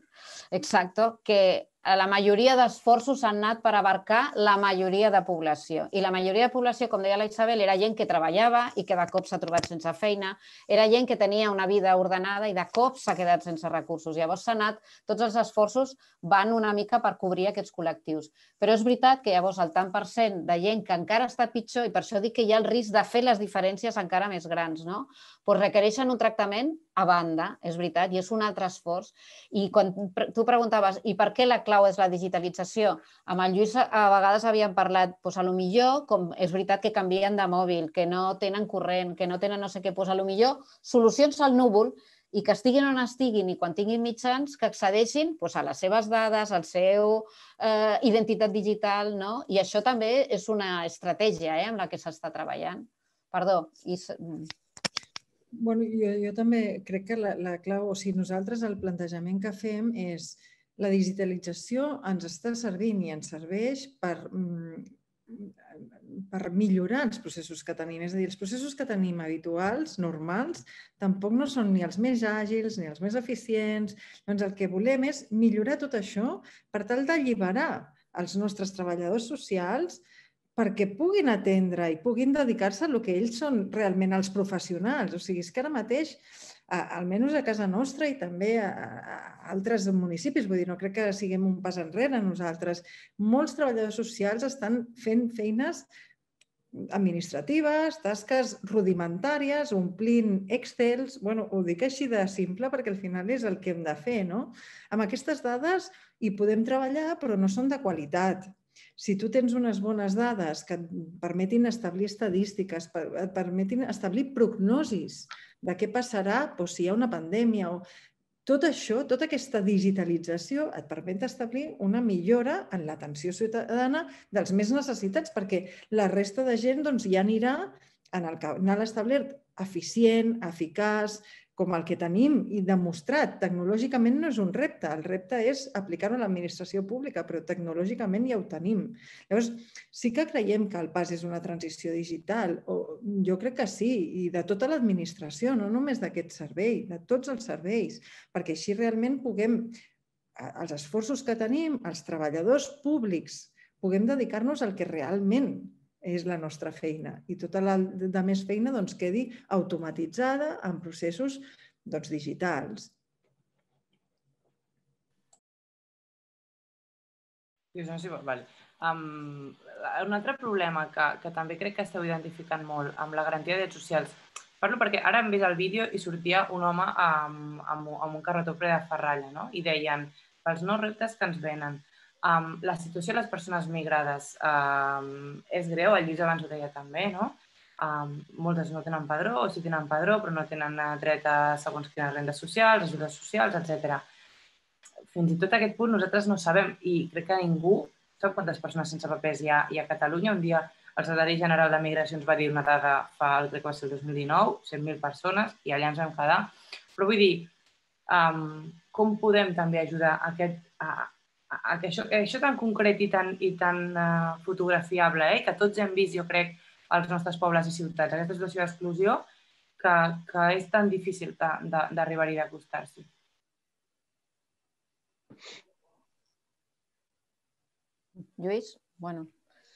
exacte, que la majoria d'esforços han anat per abarcar la majoria de població. I la majoria de població, com deia la Isabel, era gent que treballava i que de cop s'ha trobat sense feina, era gent que tenia una vida ordenada i de cop s'ha quedat sense recursos. Llavors s'ha anat, tots els esforços van una mica per cobrir aquests col·lectius. Però és veritat que llavors el tant per cent de gent que encara està pitjor, i per això dic que hi ha el risc de fer les diferències encara més grans, no? Doncs requereixen un tractament a banda, és veritat, i és un altre esforç. I quan tu preguntaves, i per què la clau és la digitalització? Amb el Lluís a vegades havíem parlat, doncs potser, com és veritat que canvien de mòbil, que no tenen corrent, que no tenen no sé què, doncs potser solucions al núvol i que estiguin on estiguin i quan tinguin mitjans que accedeixin a les seves dades, a la seva identitat digital, no? I això també és una estratègia amb la que s'està treballant. Perdó, Isa... Jo també crec que la clau, o sigui, nosaltres el plantejament que fem és la digitalització ens està servint i ens serveix per millorar els processos que tenim. És a dir, els processos que tenim habituals, normals, tampoc no són ni els més àgils ni els més eficients. Doncs el que volem és millorar tot això per tal d'alliberar els nostres treballadors socials perquè puguin atendre i puguin dedicar-se al que ells són realment els professionals. O sigui, és que ara mateix, almenys a casa nostra i també a altres municipis, vull dir, no crec que siguem un pas enrere nosaltres, molts treballadors socials estan fent feines administratives, tasques rudimentàries, omplint excels, bueno, ho dic així de simple perquè al final és el que hem de fer, no? Amb aquestes dades hi podem treballar però no són de qualitat. Si tu tens unes bones dades que et permetin establir estadístiques, et permetin establir prognosis de què passarà si hi ha una pandèmia, Tot això, tota aquesta digitalització et permet establir una millora en l'atenció ciutadana dels més necessitats, perquè la resta de gent ja anirà en el canal establert eficient, eficaç, com el que tenim i demostrat. Tecnològicament no és un repte, el repte és aplicar-ho a l'administració pública, però tecnològicament ja ho tenim. Llavors, sí que creiem que el pas és una transició digital, o jo crec que sí, i de tota l'administració, no només d'aquest servei, de tots els serveis, perquè així realment puguem, els esforços que tenim, els treballadors públics, puguem dedicar-nos al que realment és la nostra feina i tota la més feina quedi automatitzada en processos digitals. Un altre problema que també crec que esteu identificant molt amb la garantia de drets socials. Parlo perquè ara hem vist el vídeo i sortia un home amb un carretó ple de ferralla i deien pels nous reptes que ens venen. La situació de les persones migrades és greu, el Lluís abans ho deia també, no? Moltes no tenen padró, o sí que tenen padró, però no tenen dret a segons quines rendes socials, ajudes socials, etcètera. Fins i tot a aquest punt nosaltres no sabem, i crec que ningú sap quantes persones sense papers hi ha a Catalunya. Un dia el secretari general de Migracions va dir una dada fa el dos mil dinou, cent mil persones, i allà ens vam quedar. Però vull dir, com podem també ajudar a aquest... que això tan concret i tan fotografiable, que tots hem vist, jo crec, als nostres pobles i ciutats, aquesta situació d'exclusió, que és tan difícil d'arribar-hi i d'acostar-s'hi. Lluís? Bueno.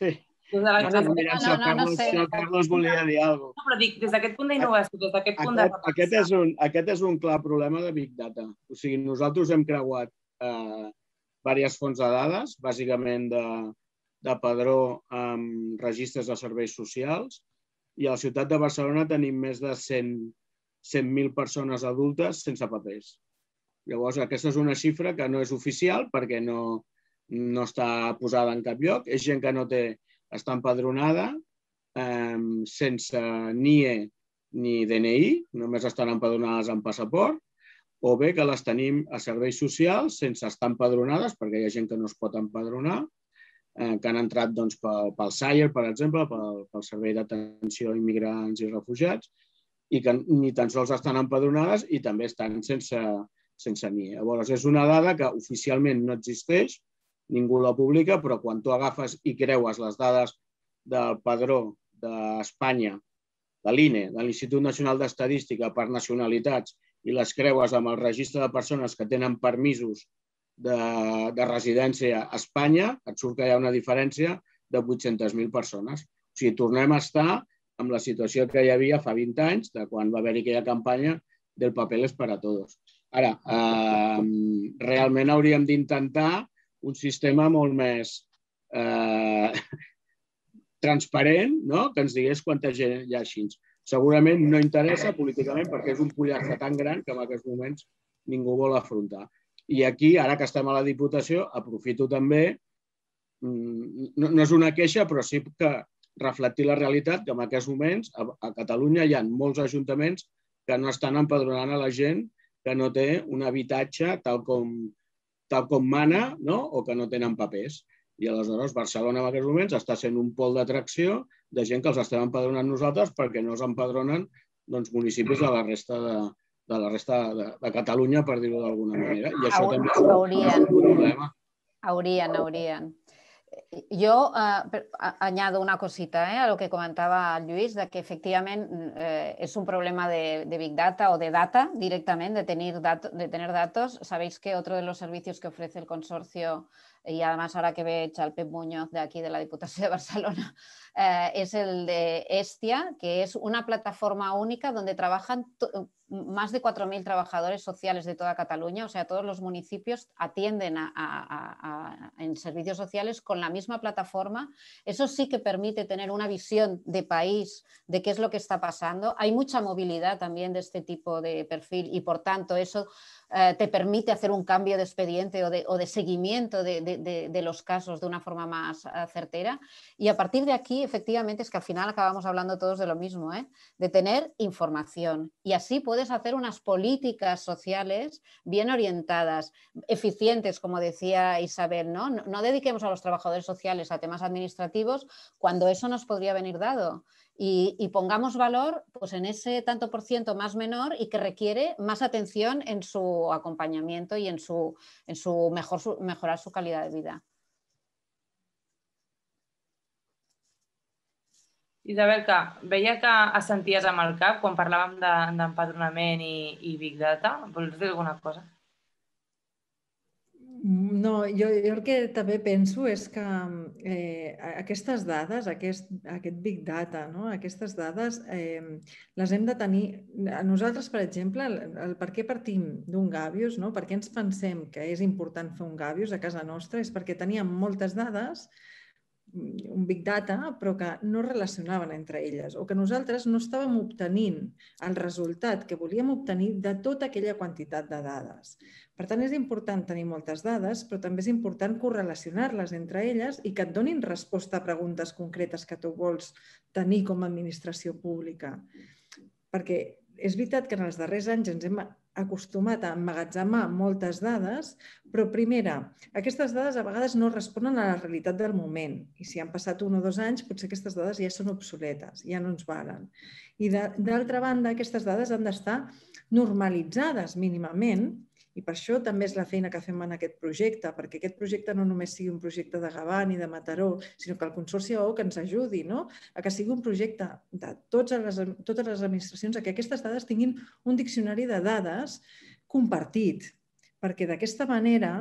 Sí. Si el Carlos volia dir alguna cosa. Però dic, des d'aquest punt d'innovació, des d'aquest punt de... Aquest és un clar problema de Big Data. O sigui, nosaltres hem creuat diverses fonts de dades, bàsicament de padró amb registres de serveis socials, i a la ciutat de Barcelona tenim més de cent mil persones adultes sense papers. Llavors, aquesta és una xifra que no és oficial perquè no està posada en cap lloc. És gent que no està empadronada, sense N I E ni D N I, només estan empadronades amb passaport, o bé que les tenim a serveis socials sense estar empadronades, perquè hi ha gent que no es pot empadronar, que han entrat pel SAIR, per exemple, pel Servei d'Atenció a Immigrants i Refugiats, i que ni tan sols estan empadronades i també estan sense N I E. Llavors, és una dada que oficialment no existeix, ningú la publica, però quan tu agafes i creues les dades del padró d'Espanya, de l'I N E, de l'Institut Nacional d'Estadística per Nacionalitats, i les creues amb el registre de persones que tenen permisos de residència a Espanya, et surt que hi ha una diferència de vuit-centes mil persones. O sigui, tornem a estar amb la situació que hi havia fa vint anys, de quan va haver-hi aquella campanya del papeles para todos. Ara, realment hauríem d'intentar un sistema molt més transparent, que ens digués quanta gent hi ha així. Segurament no interessa políticament perquè és un pollastre tan gran que en aquests moments ningú vol afrontar. I aquí, ara que estem a la Diputació, aprofito també, no és una queixa, però sí que reflectir la realitat que en aquests moments a Catalunya hi ha molts ajuntaments que no estan empadronant a la gent que no té un habitatge tal com mana o que no tenen papers. I aleshores Barcelona en aquests moments està sent un pol d'atracció de gent que els estem empadronant nosaltres perquè no els empadronen municipis de la resta de Catalunya, per dir-ho d'alguna manera. I això també és un problema. Haurien, haurien. Jo añado una cosita a lo que comentaba Lluís, de que efectivament és un problema de Big Data o de data directament, de tener datos. Sabéis que otro de los servicios que ofrece el consorcio, y además ahora que ve Xalpep Muñoz de aquí de la Diputación de Barcelona, eh, es el de Estia, que es una plataforma única donde trabajan más de cuatro mil trabajadores sociales de toda Cataluña. O sea, todos los municipios atienden a, a, a, a, en servicios sociales con la misma misma plataforma, eso sí que permite tener una visión de país de qué es lo que está pasando. Hay mucha movilidad también de este tipo de perfil y, por tanto, eso eh, te permite hacer un cambio de expediente o de, o de seguimiento de, de, de, de los casos de una forma más uh, certera. Y a partir de aquí, efectivamente, es que al final acabamos hablando todos de lo mismo, ¿eh? De tener información. Y así puedes hacer unas políticas sociales bien orientadas, eficientes, como decía Isabel, ¿no? No, no dediquemos a los trabajadores sociales a temas administrativos cuando eso nos podría venir dado. Y, y pongamos valor pues, en ese tanto por ciento más menor y que requiere más atención en su acompañamiento y en su, en su, mejor, su mejorar su calidad de vida. Isabel, que veia que assenties amb el cap quan parlàvem d'empadronament i, i Big Data. Vols dir alguna cosa? No, jo, jo el que també penso és que eh, aquestes dades, aquest, aquest Big Data, no? Aquestes dades eh, les hem de tenir... Nosaltres, per exemple, el, el per què partim d'un Gàvius, no? Per què ens pensem que és important fer un Gàvius a casa nostra és perquè teníem moltes dades, un Big Data, però que no relacionaven entre elles o que nosaltres no estàvem obtenint el resultat que volíem obtenir de tota aquella quantitat de dades. Per tant, és important tenir moltes dades, però també és important correlacionar-les entre elles i que et donin resposta a preguntes concretes que tu vols tenir com a administració pública. Perquè és veritat que en els darrers anys ens hem acostumat a emmagatzemar moltes dades, però primera, aquestes dades a vegades no responen a la realitat del moment i si han passat un o dos anys potser aquestes dades ja són obsoletes, ja no ens valen. I d'altra banda, aquestes dades han d'estar normalitzades mínimament i per això també és la feina que fem en aquest projecte, perquè aquest projecte no només sigui un projecte de Gavà ni de Mataró, sinó que el Consorci A O C ens ajudi, no? A que sigui un projecte de totes les, totes les administracions, a que aquestes dades tinguin un diccionari de dades compartit, perquè d'aquesta manera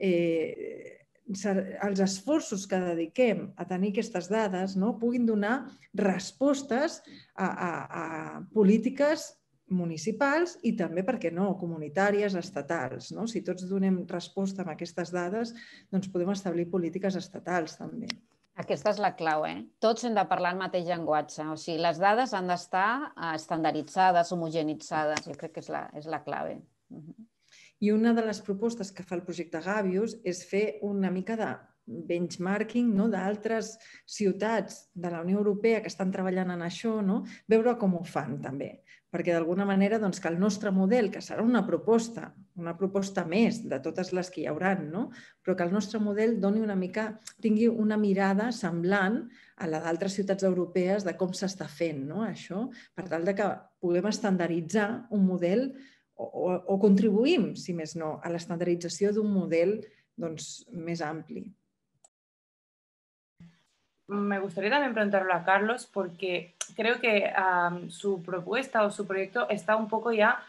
eh, els esforços que dediquem a tenir aquestes dades, no? Puguin donar respostes a, a, a polítiques municipals i també, per què no, comunitàries, estatals. No? Si tots donem resposta a aquestes dades, doncs podem establir polítiques estatals també. Aquesta és la clau, eh? Tots hem de parlar el mateix llenguatge. O sigui, les dades han d'estar estandarditzades, homogenitzades. Jo crec que és la, és la clave. I una de les propostes que fa el projecte Gàvius és fer una mica de benchmarking, no? D'altres ciutats de la Unió Europea que estan treballant en això, no? Veure com ho fan també. Perquè d'alguna manera doncs, que el nostre model, que serà una proposta, una proposta més de totes les que hi haurà, no? Però que el nostre model doni una mica, tingui una mirada semblant a la d'altres ciutats europees de com s'està fent, no? Això, per tal de que puguem estandarditzar un model o, o, o contribuïm, si més no, a l'estandarització d'un model doncs, més ampli. Me gustaría también preguntarlo a Carlos porque creo que um, su propuesta o su proyecto está un poco ya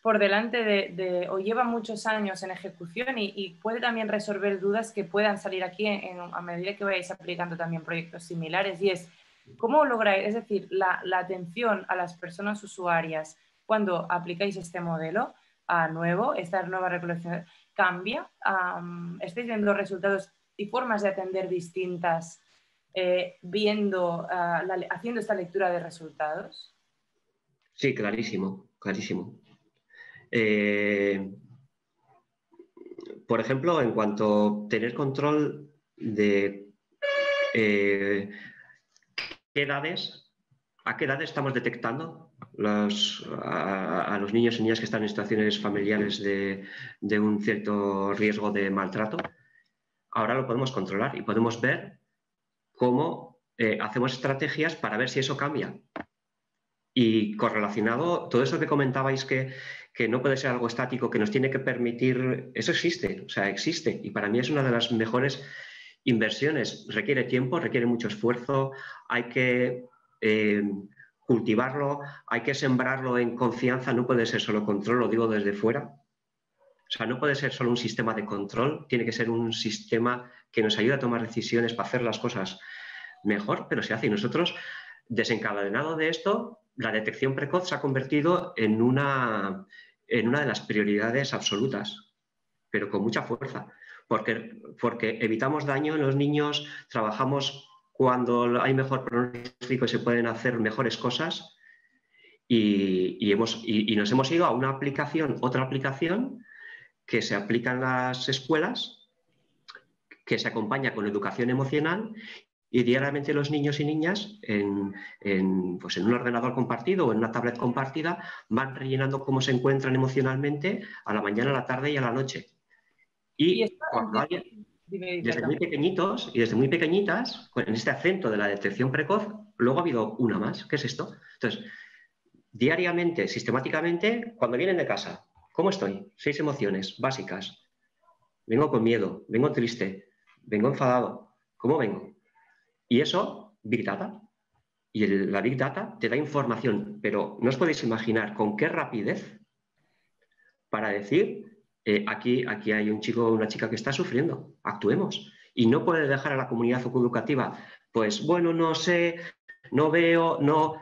por delante de, de o lleva muchos años en ejecución y, y puede también resolver dudas que puedan salir aquí en, en, a medida que vayáis aplicando también proyectos similares. Y es, ¿cómo lográis, es decir, la, la atención a las personas usuarias cuando aplicáis este modelo uh, nuevo, esta nueva regulación? ¿Cambia? Um, ¿Estáis viendo resultados y formas de atender distintas? Eh, viendo, uh, la, haciendo esta lectura de resultados? Sí, clarísimo, clarísimo. Eh, por ejemplo, en cuanto a tener control de eh, qué edades, a qué edades estamos detectando los, a, a los niños y niñas que están en situaciones familiares de, de un cierto riesgo de maltrato, ahora lo podemos controlar y podemos ver cómo eh, hacemos estrategias para ver si eso cambia. Y correlacionado, todo eso que comentabais que, que no puede ser algo estático, que nos tiene que permitir, eso existe, o sea, existe. Y para mí es una de las mejores inversiones. Requiere tiempo, requiere mucho esfuerzo, hay que eh, cultivarlo, hay que sembrarlo en confianza, no puede ser solo control, lo digo desde fuera. O sea, no puede ser solo un sistema de control, tiene que ser un sistema que nos ayude a tomar decisiones para hacer las cosas mejor, pero se hace. Y nosotros, desencadenado de esto, la detección precoz se ha convertido en una, en una de las prioridades absolutas, pero con mucha fuerza. porque, porque evitamos daño en los niños, trabajamos cuando hay mejor pronóstico y se pueden hacer mejores cosas y, y, hemos, y, y nos hemos ido a una aplicación, otra aplicación que se aplica en las escuelas, que se acompaña con educación emocional y diariamente los niños y niñas en, en, pues en un ordenador compartido o en una tablet compartida van rellenando cómo se encuentran emocionalmente a la mañana, a la tarde y a la noche. Y, ¿Y cuando alguien, desde muy pequeñitos y desde muy pequeñitas, en este acento de la detección precoz, luego ha habido una más. ¿Qué es esto? Entonces, diariamente, sistemáticamente, cuando vienen de casa, ¿cómo estoy? Seis emociones básicas. Vengo con miedo, vengo triste, vengo enfadado. ¿Cómo vengo? Y eso, Big Data. Y el, la Big Data te da información, pero no os podéis imaginar con qué rapidez para decir... Eh, aquí, aquí hay un chico o una chica que está sufriendo, actuemos. Y no puede dejar a la comunidad educativa, pues bueno, no sé, no veo, no...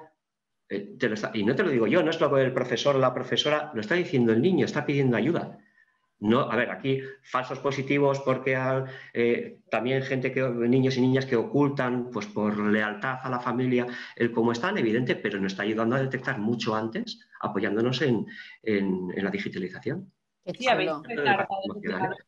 Eh, te lo está, y no te lo digo yo, no es lo que el profesor o la profesora, lo está diciendo el niño, está pidiendo ayuda. No, a ver, aquí falsos positivos porque hay, eh, también gente, que niños y niñas que ocultan pues por lealtad a la familia el cómo están, evidente, pero nos está ayudando a detectar mucho antes, apoyándonos en, en, en la digitalización. Sí, ¿habéis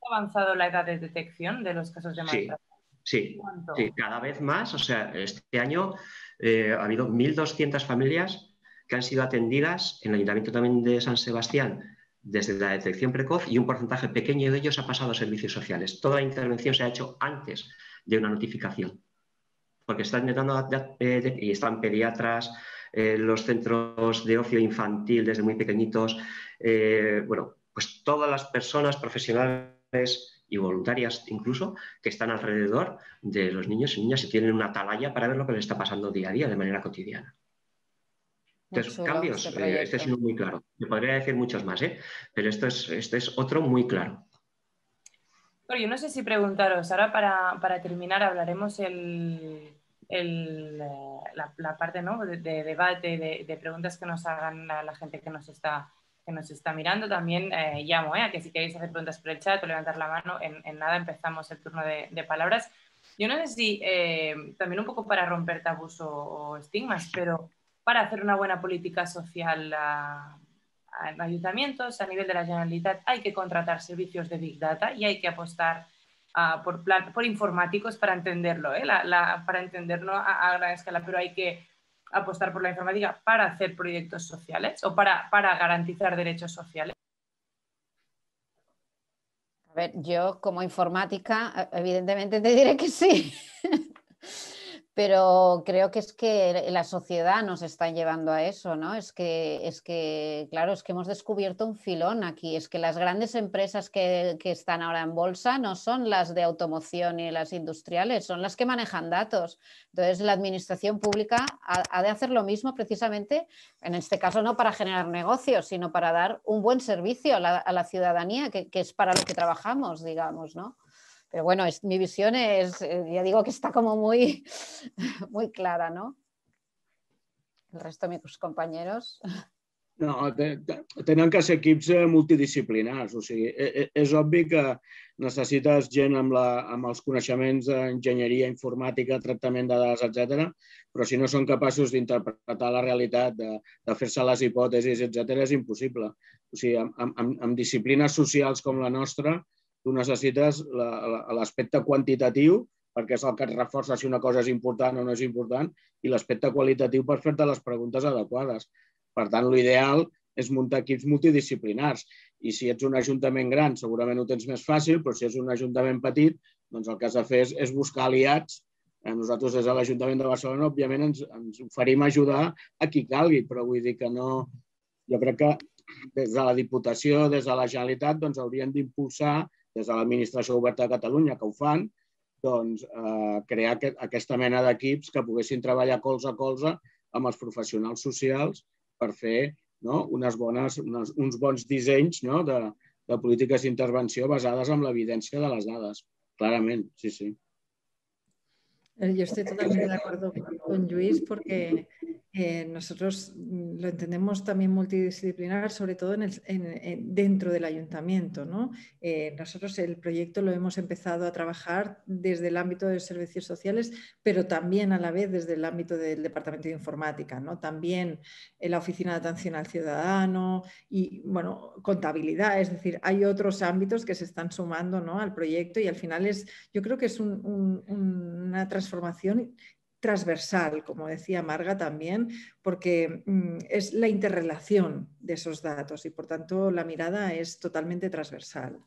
avanzado la edad de detección de los casos de maltrato? Sí, sí, sí, cada vez más. O sea, este año eh, ha habido mil doscientas familias que han sido atendidas en el Ayuntamiento también de San Sebastián desde la detección precoz y un porcentaje pequeño de ellos ha pasado a servicios sociales. Toda la intervención se ha hecho antes de una notificación, porque están intentando eh, y están pediatras, eh, los centros de ocio infantil desde muy pequeñitos, eh, bueno... pues todas las personas profesionales y voluntarias incluso que están alrededor de los niños y niñas y tienen una atalaya para ver lo que les está pasando día a día de manera cotidiana. Entonces, mucho cambios, este, este es uno muy claro. Me podría decir muchos más, ¿eh? Pero esto es, este es otro muy claro. Pero yo no sé si preguntaros, ahora para, para terminar hablaremos el, el, la, la parte, ¿no?, de, de debate, de, de preguntas que nos hagan a la gente que nos está... que nos está mirando. También eh, llamo, ¿eh? a que si queréis hacer preguntas por el chat o levantar la mano, en, en nada empezamos el turno de, de palabras. Yo no sé si, eh, también un poco para romper tabús o, o estigmas, pero para hacer una buena política social a, a ayuntamientos, a nivel de la Generalitat, hay que contratar servicios de Big Data y hay que apostar uh, por, plan, por informáticos para entenderlo, ¿eh? la, la, para entenderlo a, a gran escala, pero hay que apostar por la informática para hacer proyectos sociales o para, para garantizar derechos sociales? A ver, yo como informática evidentemente te diré que sí, pero creo que es que la sociedad nos está llevando a eso, ¿no? Es que, es que claro, es que hemos descubierto un filón aquí, es que las grandes empresas que, que están ahora en bolsa no son las de automoción y las industriales, son las que manejan datos. Entonces la administración pública ha, ha de hacer lo mismo precisamente, en este caso no para generar negocios, sino para dar un buen servicio a la, a la ciudadanía, que, que es para lo que trabajamos, digamos, ¿no? Pero bueno, es, mi visión es, ya digo que está como muy, muy clara, ¿no? El resto de mis compañeros... No, te, te, tenen que ser equips multidisciplinars, o sigui, és, és obvi que necessites gent amb, la, amb els coneixements d'enginyeria, informàtica, tractament de dades, etcètera, però si no són capaços d'interpretar la realitat, de, de fer-se les hipòtesis, etcètera, és impossible. O sigui, amb, amb, amb disciplines socials com la nostra, tu necessites l'aspecte quantitatiu perquè és el que et reforça si una cosa és important o no és important i l'aspecte qualitatiu per fer-te les preguntes adequades. Per tant, l'ideal és muntar equips multidisciplinars i si ets un ajuntament gran segurament ho tens més fàcil, però si és un ajuntament petit, doncs el que has de fer és buscar aliats. Nosaltres des de l'Ajuntament de Barcelona, òbviament, ens oferim ajudar a qui calgui, però vull dir que no... Jo crec que des de la Diputació, des de la Generalitat, doncs haurien d'impulsar des de l'Administració Oberta de Catalunya, que ho fan, doncs crear aquesta mena d'equips que poguessin treballar colze a colze amb els professionals socials per fer uns bons dissenys de polítiques d'intervenció basades en l'evidència de les dades. Clarament, sí, sí. Yo estoy totalmente de acuerdo con Lluís porque Eh, nosotros lo entendemos también multidisciplinar, sobre todo en el, en, en, dentro del ayuntamiento, ¿no? Eh, nosotros el proyecto lo hemos empezado a trabajar desde el ámbito de servicios sociales, pero también a la vez desde el ámbito del departamento de informática, ¿no? También en la oficina de atención al ciudadano y, bueno, contabilidad, es decir, hay otros ámbitos que se están sumando, ¿no?, al proyecto, y al final es, yo creo que es un, un, una transformación transversal, como decía Marga también, porque es la interrelación de esos datos y, por tanto, la mirada es totalmente transversal.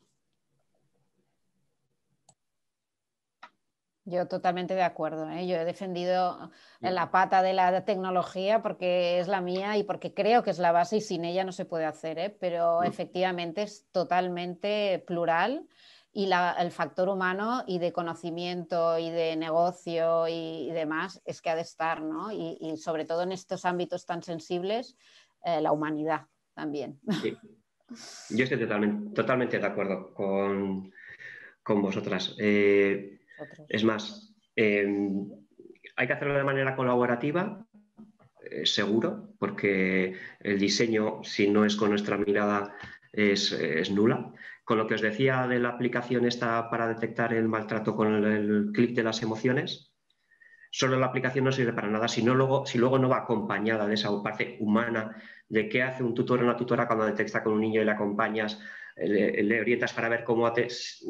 Yo totalmente de acuerdo, ¿eh? Yo he defendido la pata de la tecnología porque es la mía y porque creo que es la base y sin ella no se puede hacer, ¿eh? Pero efectivamente es totalmente plural. Y la, el factor humano y de conocimiento y de negocio y, y demás es que ha de estar, ¿no? Y, y sobre todo en estos ámbitos tan sensibles, eh, la humanidad también. Sí. Yo estoy totalmente, totalmente de acuerdo con, con vosotras. Eh, es más, eh, hay que hacerlo de manera colaborativa, eh, seguro, porque el diseño, si no es con nuestra mirada, es, es nula. Con lo que os decía de la aplicación esta para detectar el maltrato con el, el clic de las emociones, solo la aplicación no sirve para nada si, no luego, si luego no va acompañada de esa parte humana de qué hace un tutor o una tutora cuando detecta con un niño y le acompañas, le, le orientas para ver cómo, ates,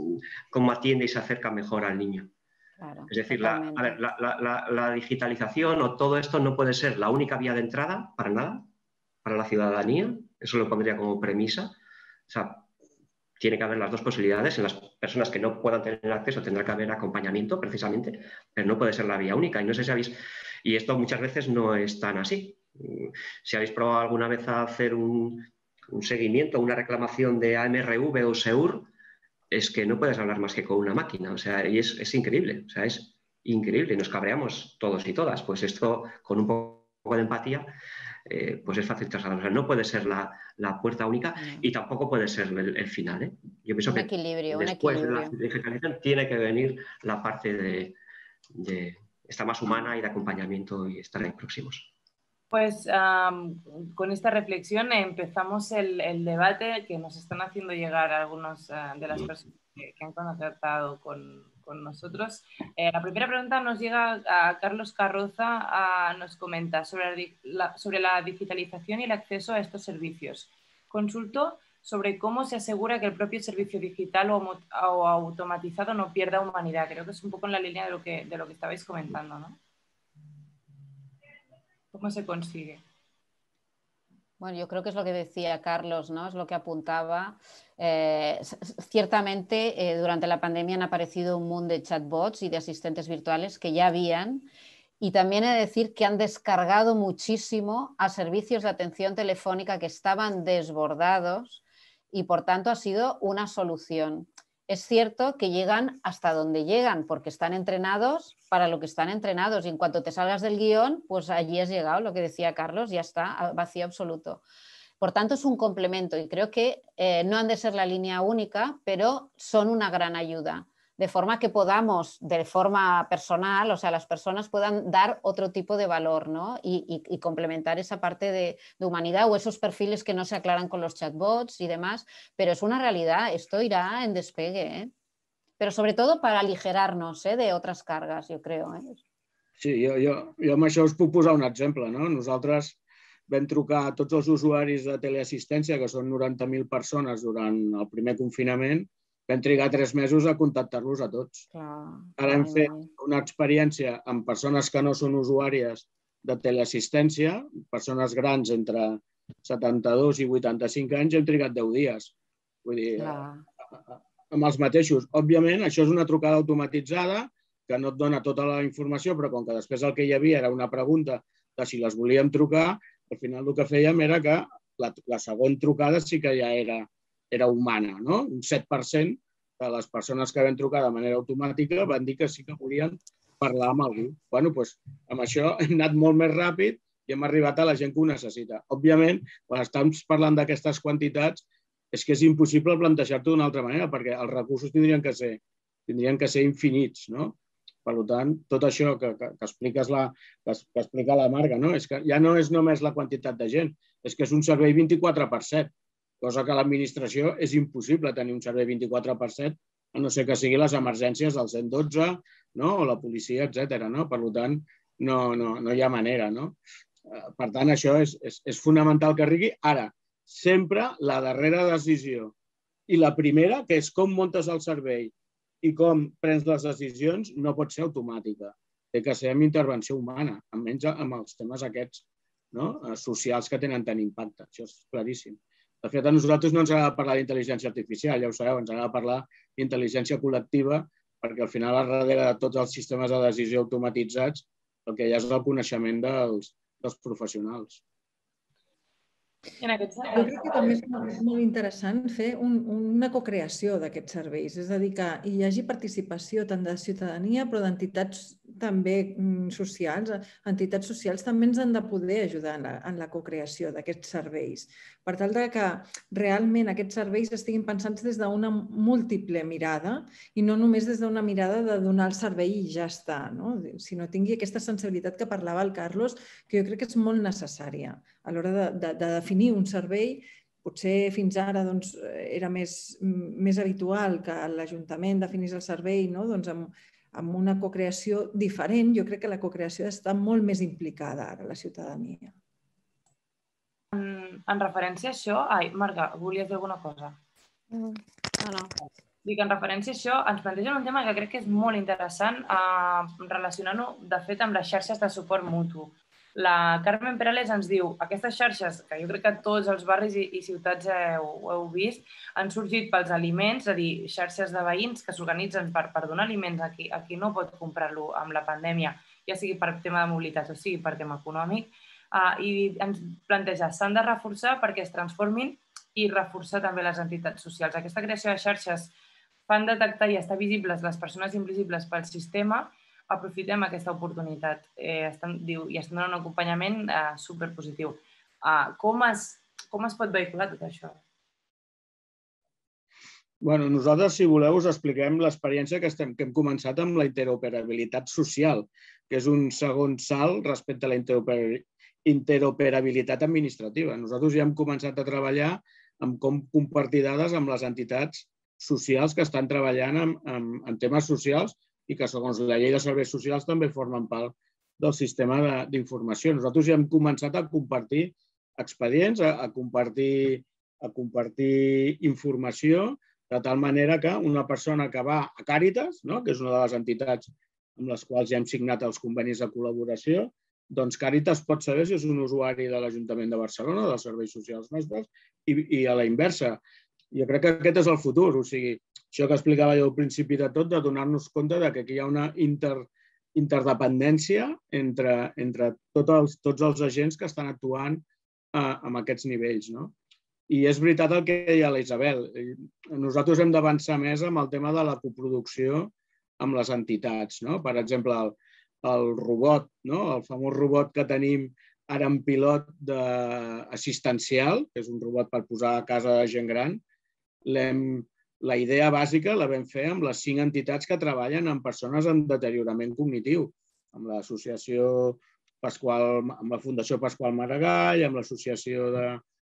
cómo atiende y se acerca mejor al niño. Claro, es decir, la, a ver, la, la, la, la digitalización o todo esto no puede ser la única vía de entrada para nada, para la ciudadanía, eso lo pondría como premisa. O sea, tiene que haber las dos posibilidades. En las personas que no puedan tener acceso tendrá que haber acompañamiento, precisamente, pero no puede ser la vía única. Y no sé si habéis... Y esto muchas veces no es tan así. Si habéis probado alguna vez a hacer un, un seguimiento, una reclamación de A M R V o SEUR, es que no puedes hablar más que con una máquina. O sea, y es, es increíble. O sea, es increíble. Y nos cabreamos todos y todas. Pues esto, con un poco de empatía... Eh, pues es fácil trasladar. O sea, no puede ser la, la puerta única y tampoco puede ser el, el final, ¿eh? Yo pienso un que equilibrio, después un equilibrio. De la digitalización tiene que venir la parte de, de esta más humana y de acompañamiento y estar ahí próximos. Pues um, con esta reflexión empezamos el, el debate que nos están haciendo llegar algunas uh, de las personas que, que han contactado con, con nosotros. Eh, la primera pregunta nos llega a Carlos Carroza, a, nos comenta sobre la, sobre la digitalización y el acceso a estos servicios. Consulto sobre cómo se asegura que el propio servicio digital o, o automatizado no pierda humanidad. Creo que es un poco en la línea de lo que, de lo que estabais comentando, ¿no? ¿Cómo se consigue? Bueno, yo creo que es lo que decía Carlos, ¿no? Es lo que apuntaba. Eh, ciertamente, eh, durante la pandemia han aparecido un mundo de chatbots y de asistentes virtuales que ya habían, y también he de decir que han descargado muchísimo a servicios de atención telefónica que estaban desbordados y, por tanto, ha sido una solución. Es cierto que llegan hasta donde llegan, porque están entrenados para lo que están entrenados. Y en cuanto te salgas del guión, pues allí has llegado, lo que decía Carlos, ya está, vacío absoluto. Por tanto, es un complemento y creo que eh, no han de ser la línea única, pero son una gran ayuda. De forma que podamos, de forma personal, o sea, las personas puedan dar otro tipo de valor, ¿no? Y, y, y complementar esa parte de, de humanidad o esos perfiles que no se aclaran con los chatbots y demás, pero es una realidad, esto irá en despegue, ¿eh? Pero sobre todo para aligerarnos, ¿eh?, de otras cargas, jo creo, ¿eh? Sí, jo, jo, jo amb això us puc posar un exemple, no? Nosaltres vam trucar a tots els usuaris de teleassistència, que són noranta mil persones durant el primer confinament, vam trigar tres mesos a contactar-los a tots. Ara hem fet una experiència amb persones que no són usuàries de teleassistència, persones grans entre setanta-dos i vuitanta-cinc anys, hem trigat deu dies. Vull dir, amb els mateixos. Òbviament, això és una trucada automatitzada que no et dona tota la informació, però com que després el que hi havia era una pregunta de si les volíem trucar, al final el que fèiem era que la segona trucada sí que ja era era humana, no? Un set per cent de les persones que van trucar de manera automàtica van dir que sí que volien parlar amb algú. Bé, doncs amb això hem anat molt més ràpid i hem arribat a la gent que ho necessita. Òbviament, quan estem parlant d'aquestes quantitats, és que és impossible plantejar-t'ho d'una altra manera perquè els recursos tindrien que ser infinits, no? Per tant, tot això que explica la Marga, és que ja no és només la quantitat de gent, és que és un servei vint-i-quatre per set, cosa que a l'administració és impossible tenir un servei vint-i-quatre per set, a no ser que siguin les emergències del cent i dotze o la policia, etcètera. Per tant, no hi ha manera. Per tant, això és fonamental que arribi. Ara, sempre la darrera decisió i la primera, que és com muntes el servei i com prens les decisions, no pot ser automàtica. Té que ser amb intervenció humana, almenys amb els temes aquests socials que tenen tant impacte. Això és claríssim. De fet, a nosaltres no ens agrada parlar d'intel·ligència artificial, ja ho sabeu, ens agrada parlar d'intel·ligència col·lectiva, perquè al final, darrere de tots els sistemes de decisió automatitzats, el que hi ha és el coneixement dels professionals. Jo crec que també és molt interessant fer una cocreació d'aquests serveis, és a dir, que hi hagi participació tant de ciutadania però d'entitats també socials. Entitats socials també ens han de poder ajudar en la cocreació d'aquests serveis, per tal que realment aquests serveis estiguin pensats des d'una múltiple mirada i no només des d'una mirada de donar el servei i ja està, sinó tingui aquesta sensibilitat que parlava el Carlos, que jo crec que és molt necessària a l'hora de definir un servei. Potser fins ara era més habitual que l'Ajuntament definís el servei amb una cocreació diferent. Jo crec que la cocreació està molt més implicada ara a la ciutadania. En referència a això... Ai, Marga, volies dir alguna cosa? No, no. Dic, en referència a això, ens plantegen un tema que crec que és molt interessant, relacionant-ho, de fet, amb les xarxes de suport mutu. La Carmen Perales ens diu que aquestes xarxes, que jo crec que tots els barris i ciutats ho heu vist, han sorgit pels aliments, és a dir, xarxes de veïns que s'organitzen per donar aliments a qui no pot comprar-lo amb la pandèmia, ja sigui per tema de mobilitat o sigui per tema econòmic, i ens planteja que s'han de reforçar perquè es transformin i reforçar també les entitats socials. Aquesta creació de xarxes fan detectar i estar visibles les persones invisibles pel sistema. Aprofitem aquesta oportunitat i estem donant un acompanyament superpositiu. Com es pot vehicular tot això? Nosaltres, si voleu, us expliquem l'experiència que hem començat amb la interoperabilitat social, que és un segon salt respecte a la interoperabilitat administrativa. Nosaltres ja hem començat a treballar amb com compartir dades amb les entitats socials que estan treballant en temes socials i que, segons la llei de serveis socials, també formen part del sistema d'informació. Nosaltres ja hem començat a compartir expedients, a compartir informació, de tal manera que una persona que va a Càritas, que és una de les entitats amb les quals ja hem signat els convenis de col·laboració, doncs Càritas pot saber si és un usuari de l'Ajuntament de Barcelona, dels serveis socials nostres, i a la inversa. Jo crec que aquest és el futur, o sigui, això que explicava jo al principi de tot, de donar-nos compte que aquí hi ha una interdependència entre tots els agents que estan actuant en aquests nivells. I és veritat el que deia la Isabel. Nosaltres hem d'avançar més amb el tema de la coproducció amb les entitats. Per exemple, el robot, el famós robot que tenim ara en pilot assistencial, que és un robot per posar a casa de gent gran, la idea bàsica la vam fer amb les cinc entitats que treballen amb persones amb deteriorament cognitiu, amb l'associació Pasqual, amb la Fundació Pasqual Maragall, amb l'associació de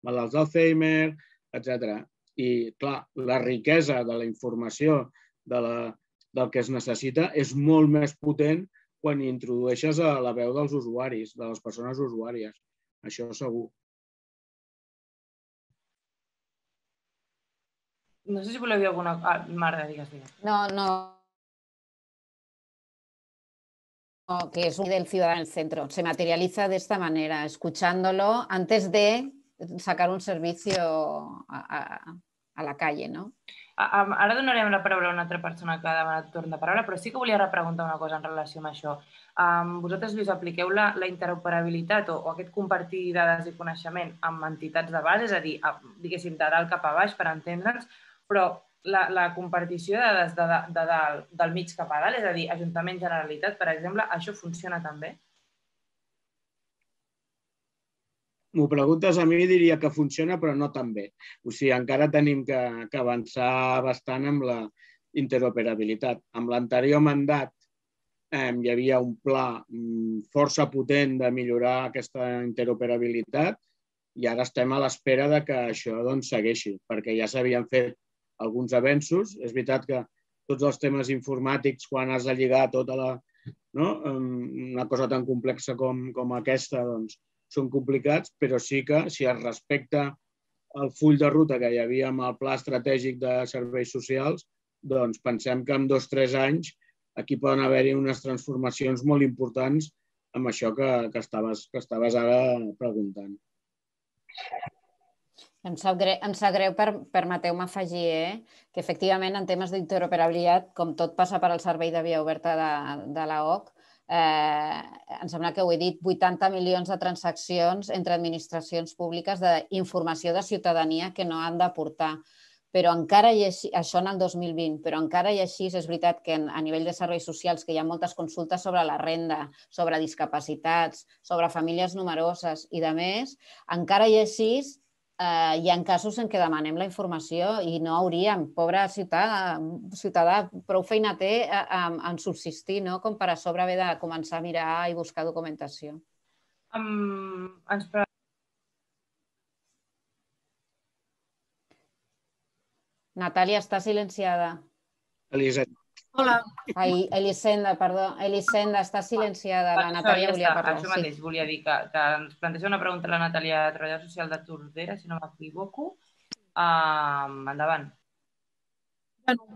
malalts d'Alzheimer, etcètera. I, clar, la riquesa de la informació del que es necessita és molt més potent quan introdueixes a la veu dels usuaris, de les persones usuàries. Això segur. No sé si voleu dir alguna cosa. Ah, Marga, digues, digues. No, no. Que es un del ciudadano al centro. Se materializa de esta manera, escuchándolo antes de sacar un servicio a, a, a la calle, ¿no? Ara donarem la paraula a una altra persona que ha demanat torn de paraula, però sí que volia repreguntar una cosa en relació amb això. Vosaltres, Lluís, apliqueu la interoperabilitat o aquest compartir dades i coneixement amb entitats de base, és a dir, diguéssim, de dalt cap a baix, per entendre'ns, però la compartició de dades del mig cap a dalt, és a dir, Ajuntament Generalitat, per exemple, això funciona també? M'ho preguntes a mi i diria que funciona, però no tan bé. O sigui, encara tenim que avançar bastant amb la interoperabilitat. Amb l'anterior mandat hi havia un pla força potent de millorar aquesta interoperabilitat i ara estem a l'espera que això segueixi, perquè ja s'havien fet alguns avenços. És veritat que tots els temes informàtics, quan has de lligar tota la... una cosa tan complexa com aquesta, doncs, són complicats, però sí que si es respecta el full de ruta que hi havia amb el pla estratègic de serveis socials, doncs pensem que en dos o tres anys aquí poden haver-hi unes transformacions molt importants amb això que estaves ara preguntant. Em sap greu, permeteu-me afegir, que efectivament en temes d'interoperabilitat, com tot passa per al servei de via oberta de l'A O C, em sembla que ho he dit, vuitanta milions de transaccions entre administracions públiques d'informació de ciutadania que no han de portar. Però encara hi ha així, això en el dos mil vint, però encara hi ha així, és veritat que a nivell de serveis socials que hi ha moltes consultes sobre la renda, sobre discapacitats, sobre famílies numeroses i de més, encara hi ha així, hi ha casos en què demanem la informació i no hauríem, pobre ciutadà, prou feina té en subsistir, com per a sobre haver de començar a mirar i buscar documentació. Ens preguntem. Natàlia, està silenciada. Elisenda. Hola. Ai, Elisenda, perdó. Elisenda, està silenciada. La Natàlia volia parlar. Això mateix, volia dir que ens planteja una pregunta a la Natàlia, treballadora social de Tordera, si no m'equivoco. Endavant.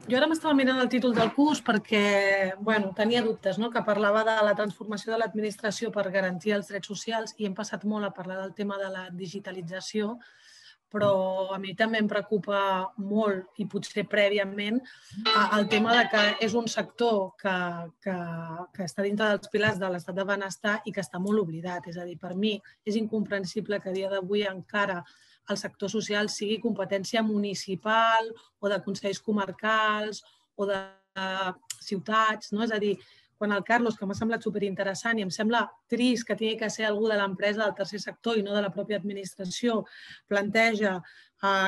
Jo ara m'estava mirant el títol del curs perquè tenia dubtes, que parlava de la transformació de l'administració per garantir els drets socials i hem passat molt a parlar del tema de la digitalització, però a mi també em preocupa molt i potser prèviament el tema que és un sector que està dintre dels pilars de l'estat de benestar i que està molt oblidat. És a dir, per mi és incomprensible que a dia d'avui encara el sector social sigui competència municipal o de consells comarcals o de ciutats. És a dir, quan el Carlos, que m'ha semblat superinteressant i em sembla trist que hagi de ser algú de l'empresa del tercer sector i no de la pròpia administració, planteja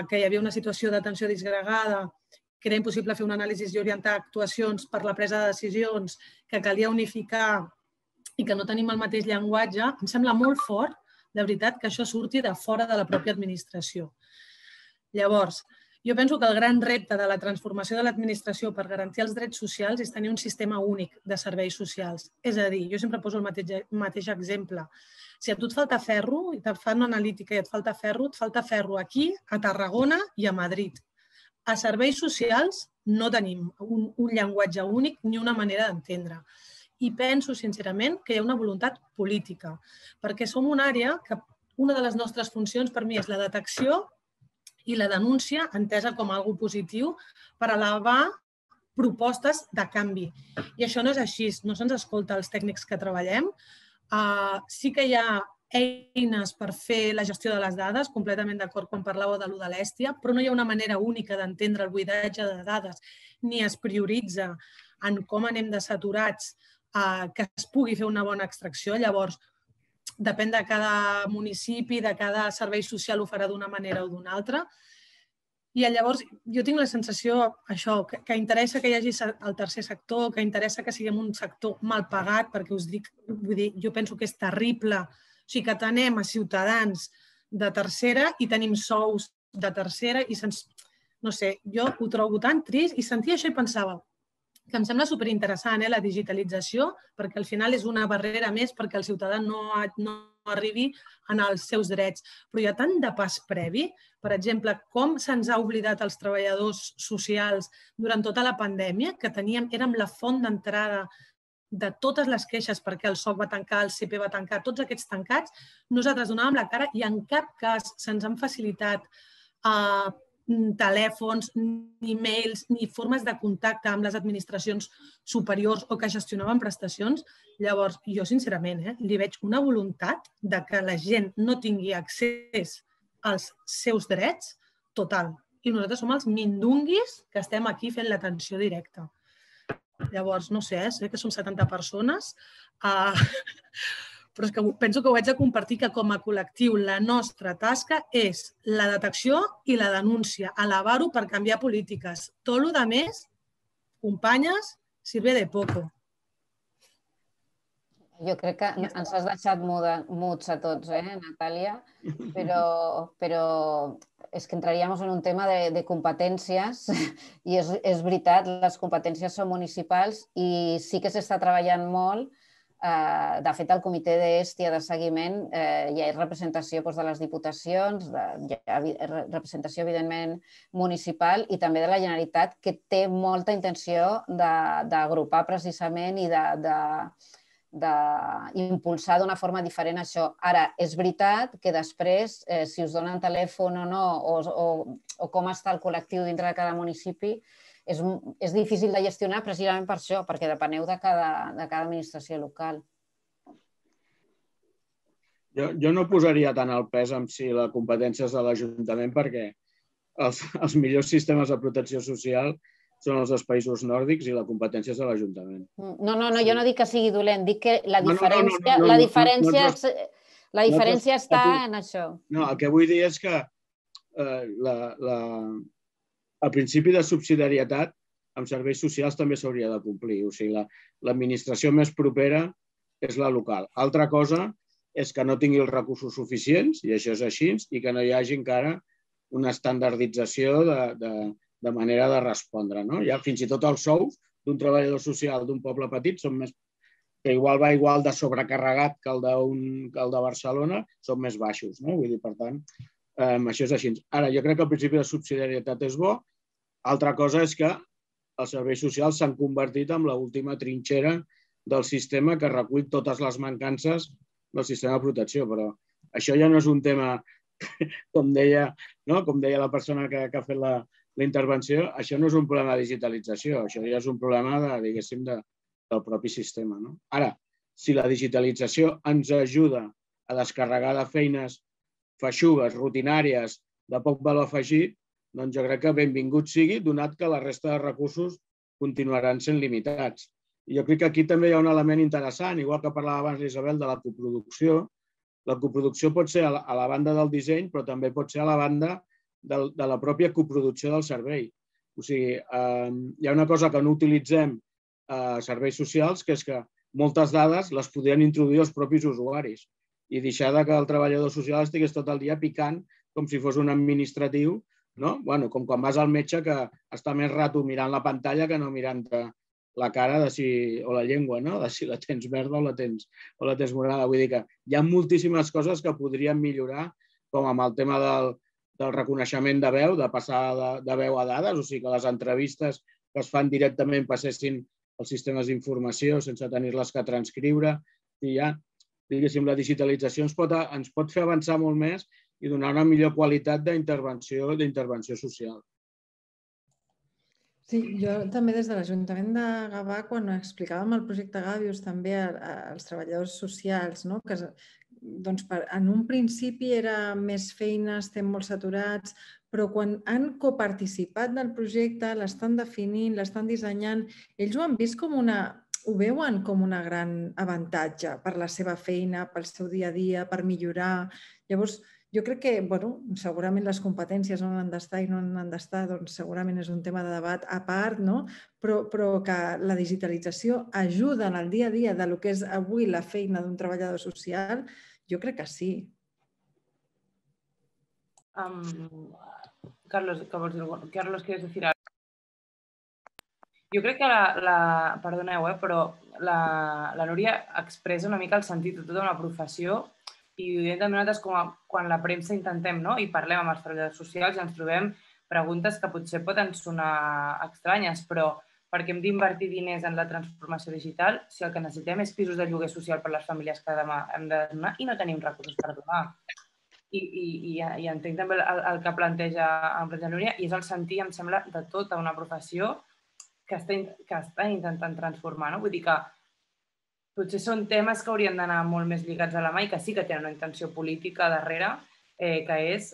que hi havia una situació d'atenció disgregada, que era impossible fer una anàlisi i orientar actuacions per la presa de decisions, que calia unificar i que no tenim el mateix llenguatge, em sembla molt fort, de veritat, que això surti de fora de la pròpia administració. Llavors, jo penso que el gran repte de la transformació de l'administració per garantir els drets socials és tenir un sistema únic de serveis socials. És a dir, jo sempre poso el mateix, mateix exemple. Si a tu et falta ferro, i et fan una analítica i et falta ferro, et falta ferro aquí, a Tarragona i a Madrid. A serveis socials no tenim un, un llenguatge únic ni una manera d'entendre. I penso, sincerament, que hi ha una voluntat política, perquè som una àrea que una de les nostres funcions per mi és la detecció i la denúncia entesa com a alguna cosa positiva per elevar propostes de canvi. I això no és així, no se'ns escolta els tècnics que treballem. Sí que hi ha eines per fer la gestió de les dades, completament d'acord quan parlàveu de l'U de l'Estia, però no hi ha una manera única d'entendre el buidatge de dades ni es prioritza en com anem de saturats que es pugui fer una bona extracció. Llavors, depèn de cada municipi, de cada servei social ho farà d'una manera o d'una altra. I llavors jo tinc la sensació això, que interessa que hi hagi el tercer sector, que interessa que siguem un sector mal pagat, perquè us dic, vull dir, jo penso que és terrible. O sigui, que tenim a ciutadans de tercera i tenim sous de tercera i se'ns... No sé, jo ho trobo tan trist i sentia això i pensava... que em sembla superinteressant, la digitalització, perquè al final és una barrera més perquè el ciutadà no arribi als seus drets. Però hi ha tant de pas previ, per exemple, com se'ns ha oblidat els treballadors socials durant tota la pandèmia, que érem la font d'entrada de totes les queixes perquè el S O C va tancar, el C P va tancar, tots aquests tancats, nosaltres donàvem la cara i en cap cas se'ns han facilitat telèfons, ni mails, ni formes de contacte amb les administracions superiors o que gestionaven prestacions. Llavors, jo sincerament li veig una voluntat que la gent no tingui accés als seus drets total. I nosaltres som els mindunguis que estem aquí fent l'atenció directa. Llavors, no sé, sé que som setanta persones, però és que penso que ho haig de compartir, que com a col·lectiu la nostra tasca és la detecció i la denúncia, elevar-ho per canviar polítiques. Tot el que més, companyes, sirve de poco. Jo crec que ens has deixat muts a tots, eh, Natàlia, però és que entraríem en un tema de competències i és veritat, les competències són municipals i sí que s'està treballant molt. De fet, el comitè d'Estia de seguiment hi ha representació de les diputacions, hi ha representació, evidentment, municipal i també de la Generalitat, que té molta intenció d'agrupar precisament i de... d'impulsar d'una forma diferent això. Ara, és veritat que després, si us donen telèfon o no, o com està el col·lectiu dintre de cada municipi, és difícil de gestionar precisament per això, perquè depeneu de cada administració local. Jo no posaria tant el pes en si la competència és de l'Ajuntament, perquè els millors sistemes de protecció social són els dels països nòrdics i la competència és de l'Ajuntament. No, no, jo no dic que sigui dolent, dic que la diferència està en això. No, el que vull dir és que el principi de subsidiarietat amb serveis socials també s'hauria de complir. O sigui, l'administració més propera és la local. Altra cosa és que no tingui els recursos suficients, i això és així, i que no hi hagi encara una estandardització de... de manera de respondre. Fins i tot els sous d'un treballador social d'un poble petit, que igual va igual de sobrecarregat que el de Barcelona, són més baixos. Per tant, això és així. Ara, jo crec que el principi de subsidiarietat és bo. Altra cosa és que els serveis socials s'han convertit en l'última trinxera del sistema que recull totes les mancances del sistema de protecció. Però això ja no és un tema, com deia la persona que ha fet la... la intervenció, això no és un problema de digitalització, això ja és un problema, diguéssim, del propi sistema. Ara, si la digitalització ens ajuda a descarregar de feines feixugues, rutinàries, de poc valor afegit, doncs jo crec que benvingut sigui, donat que la resta de recursos continuaran sent limitats. I jo crec que aquí també hi ha un element interessant, igual que parlava abans l'Isabel de la coproducció. La coproducció pot ser a la banda del disseny, però també pot ser a la banda de la pròpia coproducció del servei. O sigui, hi ha una cosa que no utilitzem a serveis socials, que és que moltes dades les podrien introduir els propis usuaris i deixar que el treballador social estigués tot el dia picant com si fos un administratiu, com quan vas al metge que està més rato mirant la pantalla que no mirant la cara o la llengua, de si la tens verda o la tens morada. Vull dir que hi ha moltíssimes coses que podrien millorar, com amb el tema del del reconeixement de veu, de passar de veu a dades, o sigui que les entrevistes que es fan directament passessin als sistemes d'informació sense tenir-les que transcriure. I ja, diguéssim, la digitalització ens pot fer avançar molt més i donar una millor qualitat d'intervenció social. Sí, jo també des de l'Ajuntament de Gavà, quan explicàvem el projecte Gàvius també als treballadors socials, que en un principi era més feina, estem molt saturats, però quan han coparticipat del projecte, l'estan definint, l'estan dissenyant, ells ho han vist com una... ho veuen com un gran avantatge per la seva feina, pel seu dia a dia, per millorar. Llavors, jo crec que, bueno, segurament les competències on han d'estar i no han d'estar, doncs segurament és un tema de debat a part, no? Però, però que la digitalització ajuda en el dia a dia del que és avui la feina d'un treballador social, jo crec que sí. Um, Carlos, que vols dir alguna cosa? Carlos, ¿quieres decir algo? Jo crec que la, la perdoneu, eh, però la, la Núria expressa una mica el sentit de tota una professió. I ho diem també nosaltres quan la premsa intentem i parlem amb els treballadors socials i ens trobem preguntes que potser poden sonar estranyes, però per què hem d'invertir diners en la transformació digital si el que necessitem és pisos de lloguer social per a les famílies que demà hem de donar i no tenim recursos per donar? I entenc també el que planteja la Núria i és el sentit, em sembla, de tota una professió que està intentant transformar. Vull dir que potser són temes que haurien d'anar molt més lligats a la mà i que sí que tenen una intenció política darrere, que és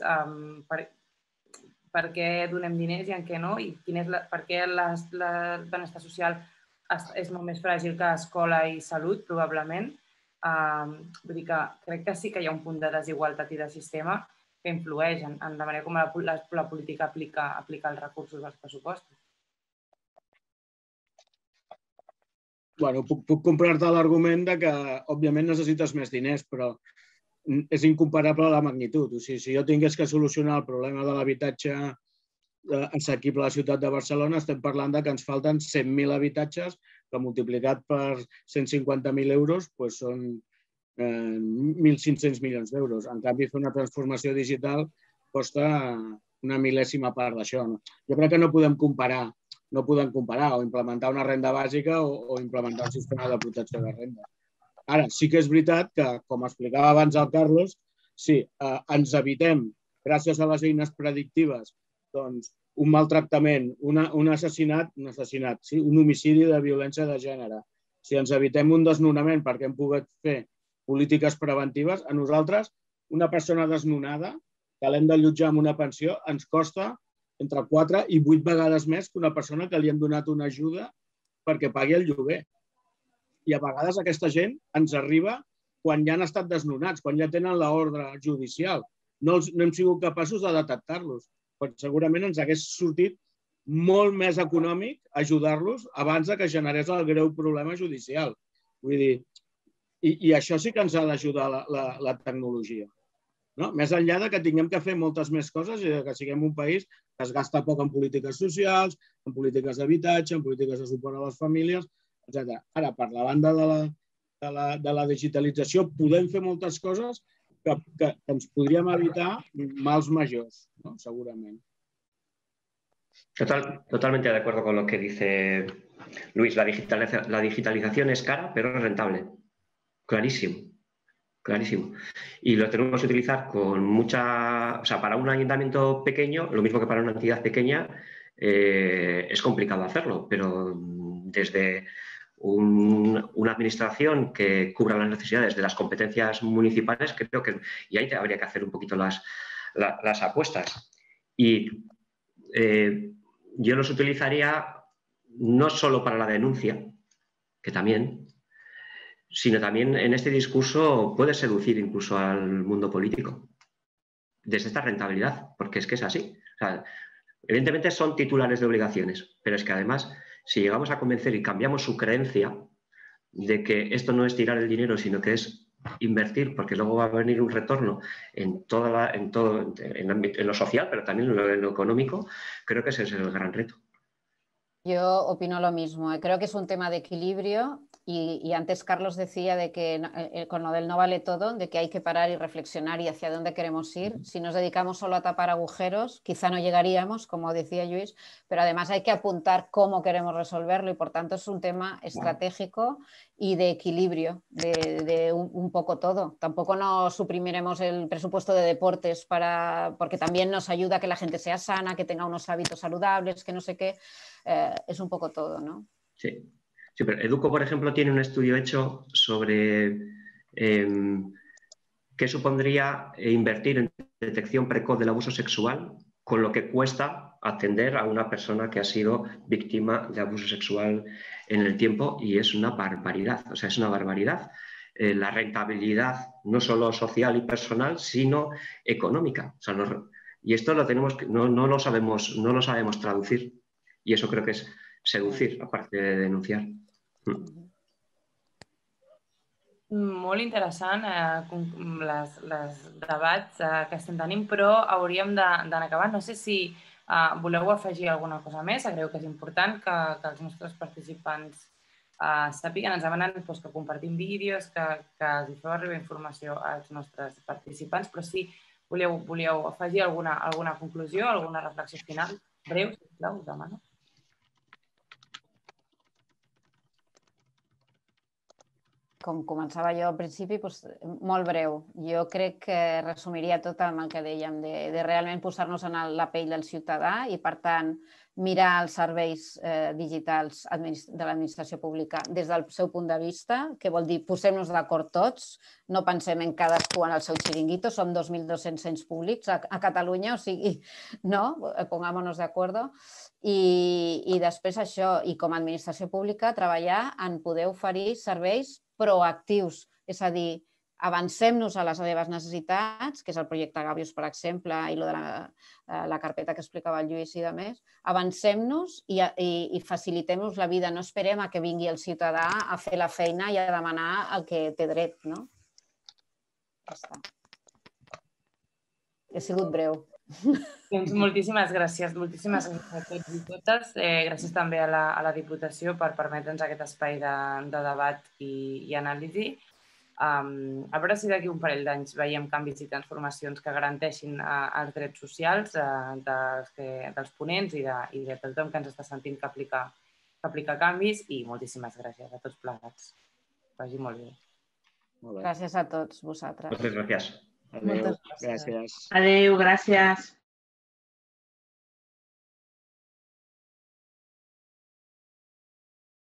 per què donem diners i en què no, i per què el benestar social és molt més fràgil que escola i salut, probablement. Vull dir que crec que sí que hi ha un punt de desigualtat i de sistema que influeix en la manera com la política aplica els recursos dels pressupostos. bueno, puc, puc comprar-te l'argument que, òbviament, necessites més diners, però és incomparable la magnitud. O sigui, si jo tingués que solucionar el problema de l'habitatge assequible a la ciutat de Barcelona, estem parlant que ens falten cent mil habitatges que multiplicat per cent cinquanta mil euros són mil cinc-cents milions d'euros. En canvi, fer una transformació digital costa una mil·lèsima part d'això. Jo crec que no podem comparar no podem comparar o implementar una renda bàsica o implementar un sistema de protecció de renda. Ara, sí que és veritat que, com explicava abans el Carlos, sí, ens evitem, gràcies a les eines predictives, doncs, un maltractament, un assassinat, un assassinat, sí, un homicidi de violència de gènere. Si ens evitem un desnonament perquè hem pogut fer polítiques preventives, a nosaltres, una persona desnonada, que l'hem d'allotjar amb una pensió, ens costa entre quatre i vuit vegades més que una persona que li hem donat una ajuda perquè pagui el lloguer. I a vegades aquesta gent ens arriba quan ja han estat desnonats, quan ja tenen l'ordre judicial. No hem sigut capaços de detectar-los, perquè segurament ens hagués sortit molt més econòmic ajudar-los abans que generés el greu problema judicial. Vull dir, i això sí que ens ha d'ajudar la tecnologia. Més enllà que tinguem que fer moltes més coses i que siguem un país que es gasta poc en polítiques socials, en polítiques d'habitatge, en polítiques de suport a les famílies, etcètera. Ara, per la banda de la digitalització, podem fer moltes coses que ens podríem evitar mals majors, segurament. Totalmente de acuerdo con lo que dice Luis. La digitalización es cara, pero es rentable. Clarísimo. Clarísimo. Y lo tenemos que utilizar con mucha... O sea, para un ayuntamiento pequeño, lo mismo que para una entidad pequeña, eh, es complicado hacerlo, pero desde un, una administración que cubra las necesidades de las competencias municipales, creo que... Y ahí habría que hacer un poquito las, la, las apuestas. Y eh, yo los utilizaría no solo para la denuncia, que también... sino también en este discurso puede seducir incluso al mundo político desde esta rentabilidad, porque es que es así. O sea, evidentemente son titulares de obligaciones, pero es que además, si llegamos a convencer y cambiamos su creencia de que esto no es tirar el dinero, sino que es invertir, porque luego va a venir un retorno en, toda la, en, todo, en, en lo social, pero también en lo, en lo económico, creo que ese es el gran reto. Yo opino lo mismo. Creo que es un tema de equilibrio y, y antes Carlos decía de que eh, con lo del no vale todo, de que hay que parar y reflexionar y hacia dónde queremos ir. Si nos dedicamos solo a tapar agujeros, quizá no llegaríamos, como decía Lluís, pero además hay que apuntar cómo queremos resolverlo y por tanto es un tema estratégico y de equilibrio, de, de un, un poco todo. Tampoco nos suprimiremos el presupuesto de deportes para, porque también nos ayuda a que la gente sea sana, que tenga unos hábitos saludables, que no sé qué... Eh, es un poco todo, ¿no? Sí. Sí, pero Educo, por ejemplo, tiene un estudio hecho sobre eh, qué supondría invertir en detección precoz del abuso sexual con lo que cuesta atender a una persona que ha sido víctima de abuso sexual en el tiempo y es una barbaridad, o sea, es una barbaridad. Eh, la rentabilidad no solo social y personal, sino económica. O sea, no, y esto lo tenemos, no, no, lo sabemos, no lo sabemos traducir. Y eso creo que es seducir, aparte de denunciar. Molt interessant eh, les, les debats eh, que estem tenint, però hauríem d'anar acabant. No sé si eh, voleu afegir alguna cosa més. Creu que és important que, que els nostres participants eh, sàpiguen. Ens demanen doncs, que compartim vídeos, que, que els feu arribar informació als nostres participants, però si voleu, voleu afegir alguna, alguna conclusió, alguna reflexió final, breu, sisplau, us demano. Com començava jo al principi, molt breu. Jo crec que resumiria tot amb el que dèiem, de realment posar-nos en la pell del ciutadà i, per tant, mirar els serveis digitals de l'administració pública des del seu punt de vista, que vol dir posem-nos d'acord tots, no pensem en cadascú en el seu xiringuito, som dos mil dos-cents ens públics a Catalunya, o sigui, no? Pongámonos d'acord. I després això, i com a administració pública, treballar en poder oferir serveis proactius, és a dir, avancem-nos a les seves necessitats, que és el projecte Gàvius, per exemple, i la carpeta que explicava el Lluís i de més, avancem-nos i facilitem-nos la vida. No esperem que vingui el ciutadà a fer la feina i a demanar el que té dret. He sigut breu. Doncs moltíssimes gràcies, moltíssimes gràcies a tots i totes. Gràcies també a la Diputació per permetre'ns aquest espai de debat i anàlisi. A veure si d'aquí un parell d'anys veiem canvis i transformacions que garanteixin els drets socials dels ponents i de tothom que ens està sentint que aplica canvis, i moltíssimes gràcies a tots plegats. Que vagi molt bé. Gràcies a tots vosaltres. Moltes gràcies. Adéu, gràcies. Adéu, gràcies.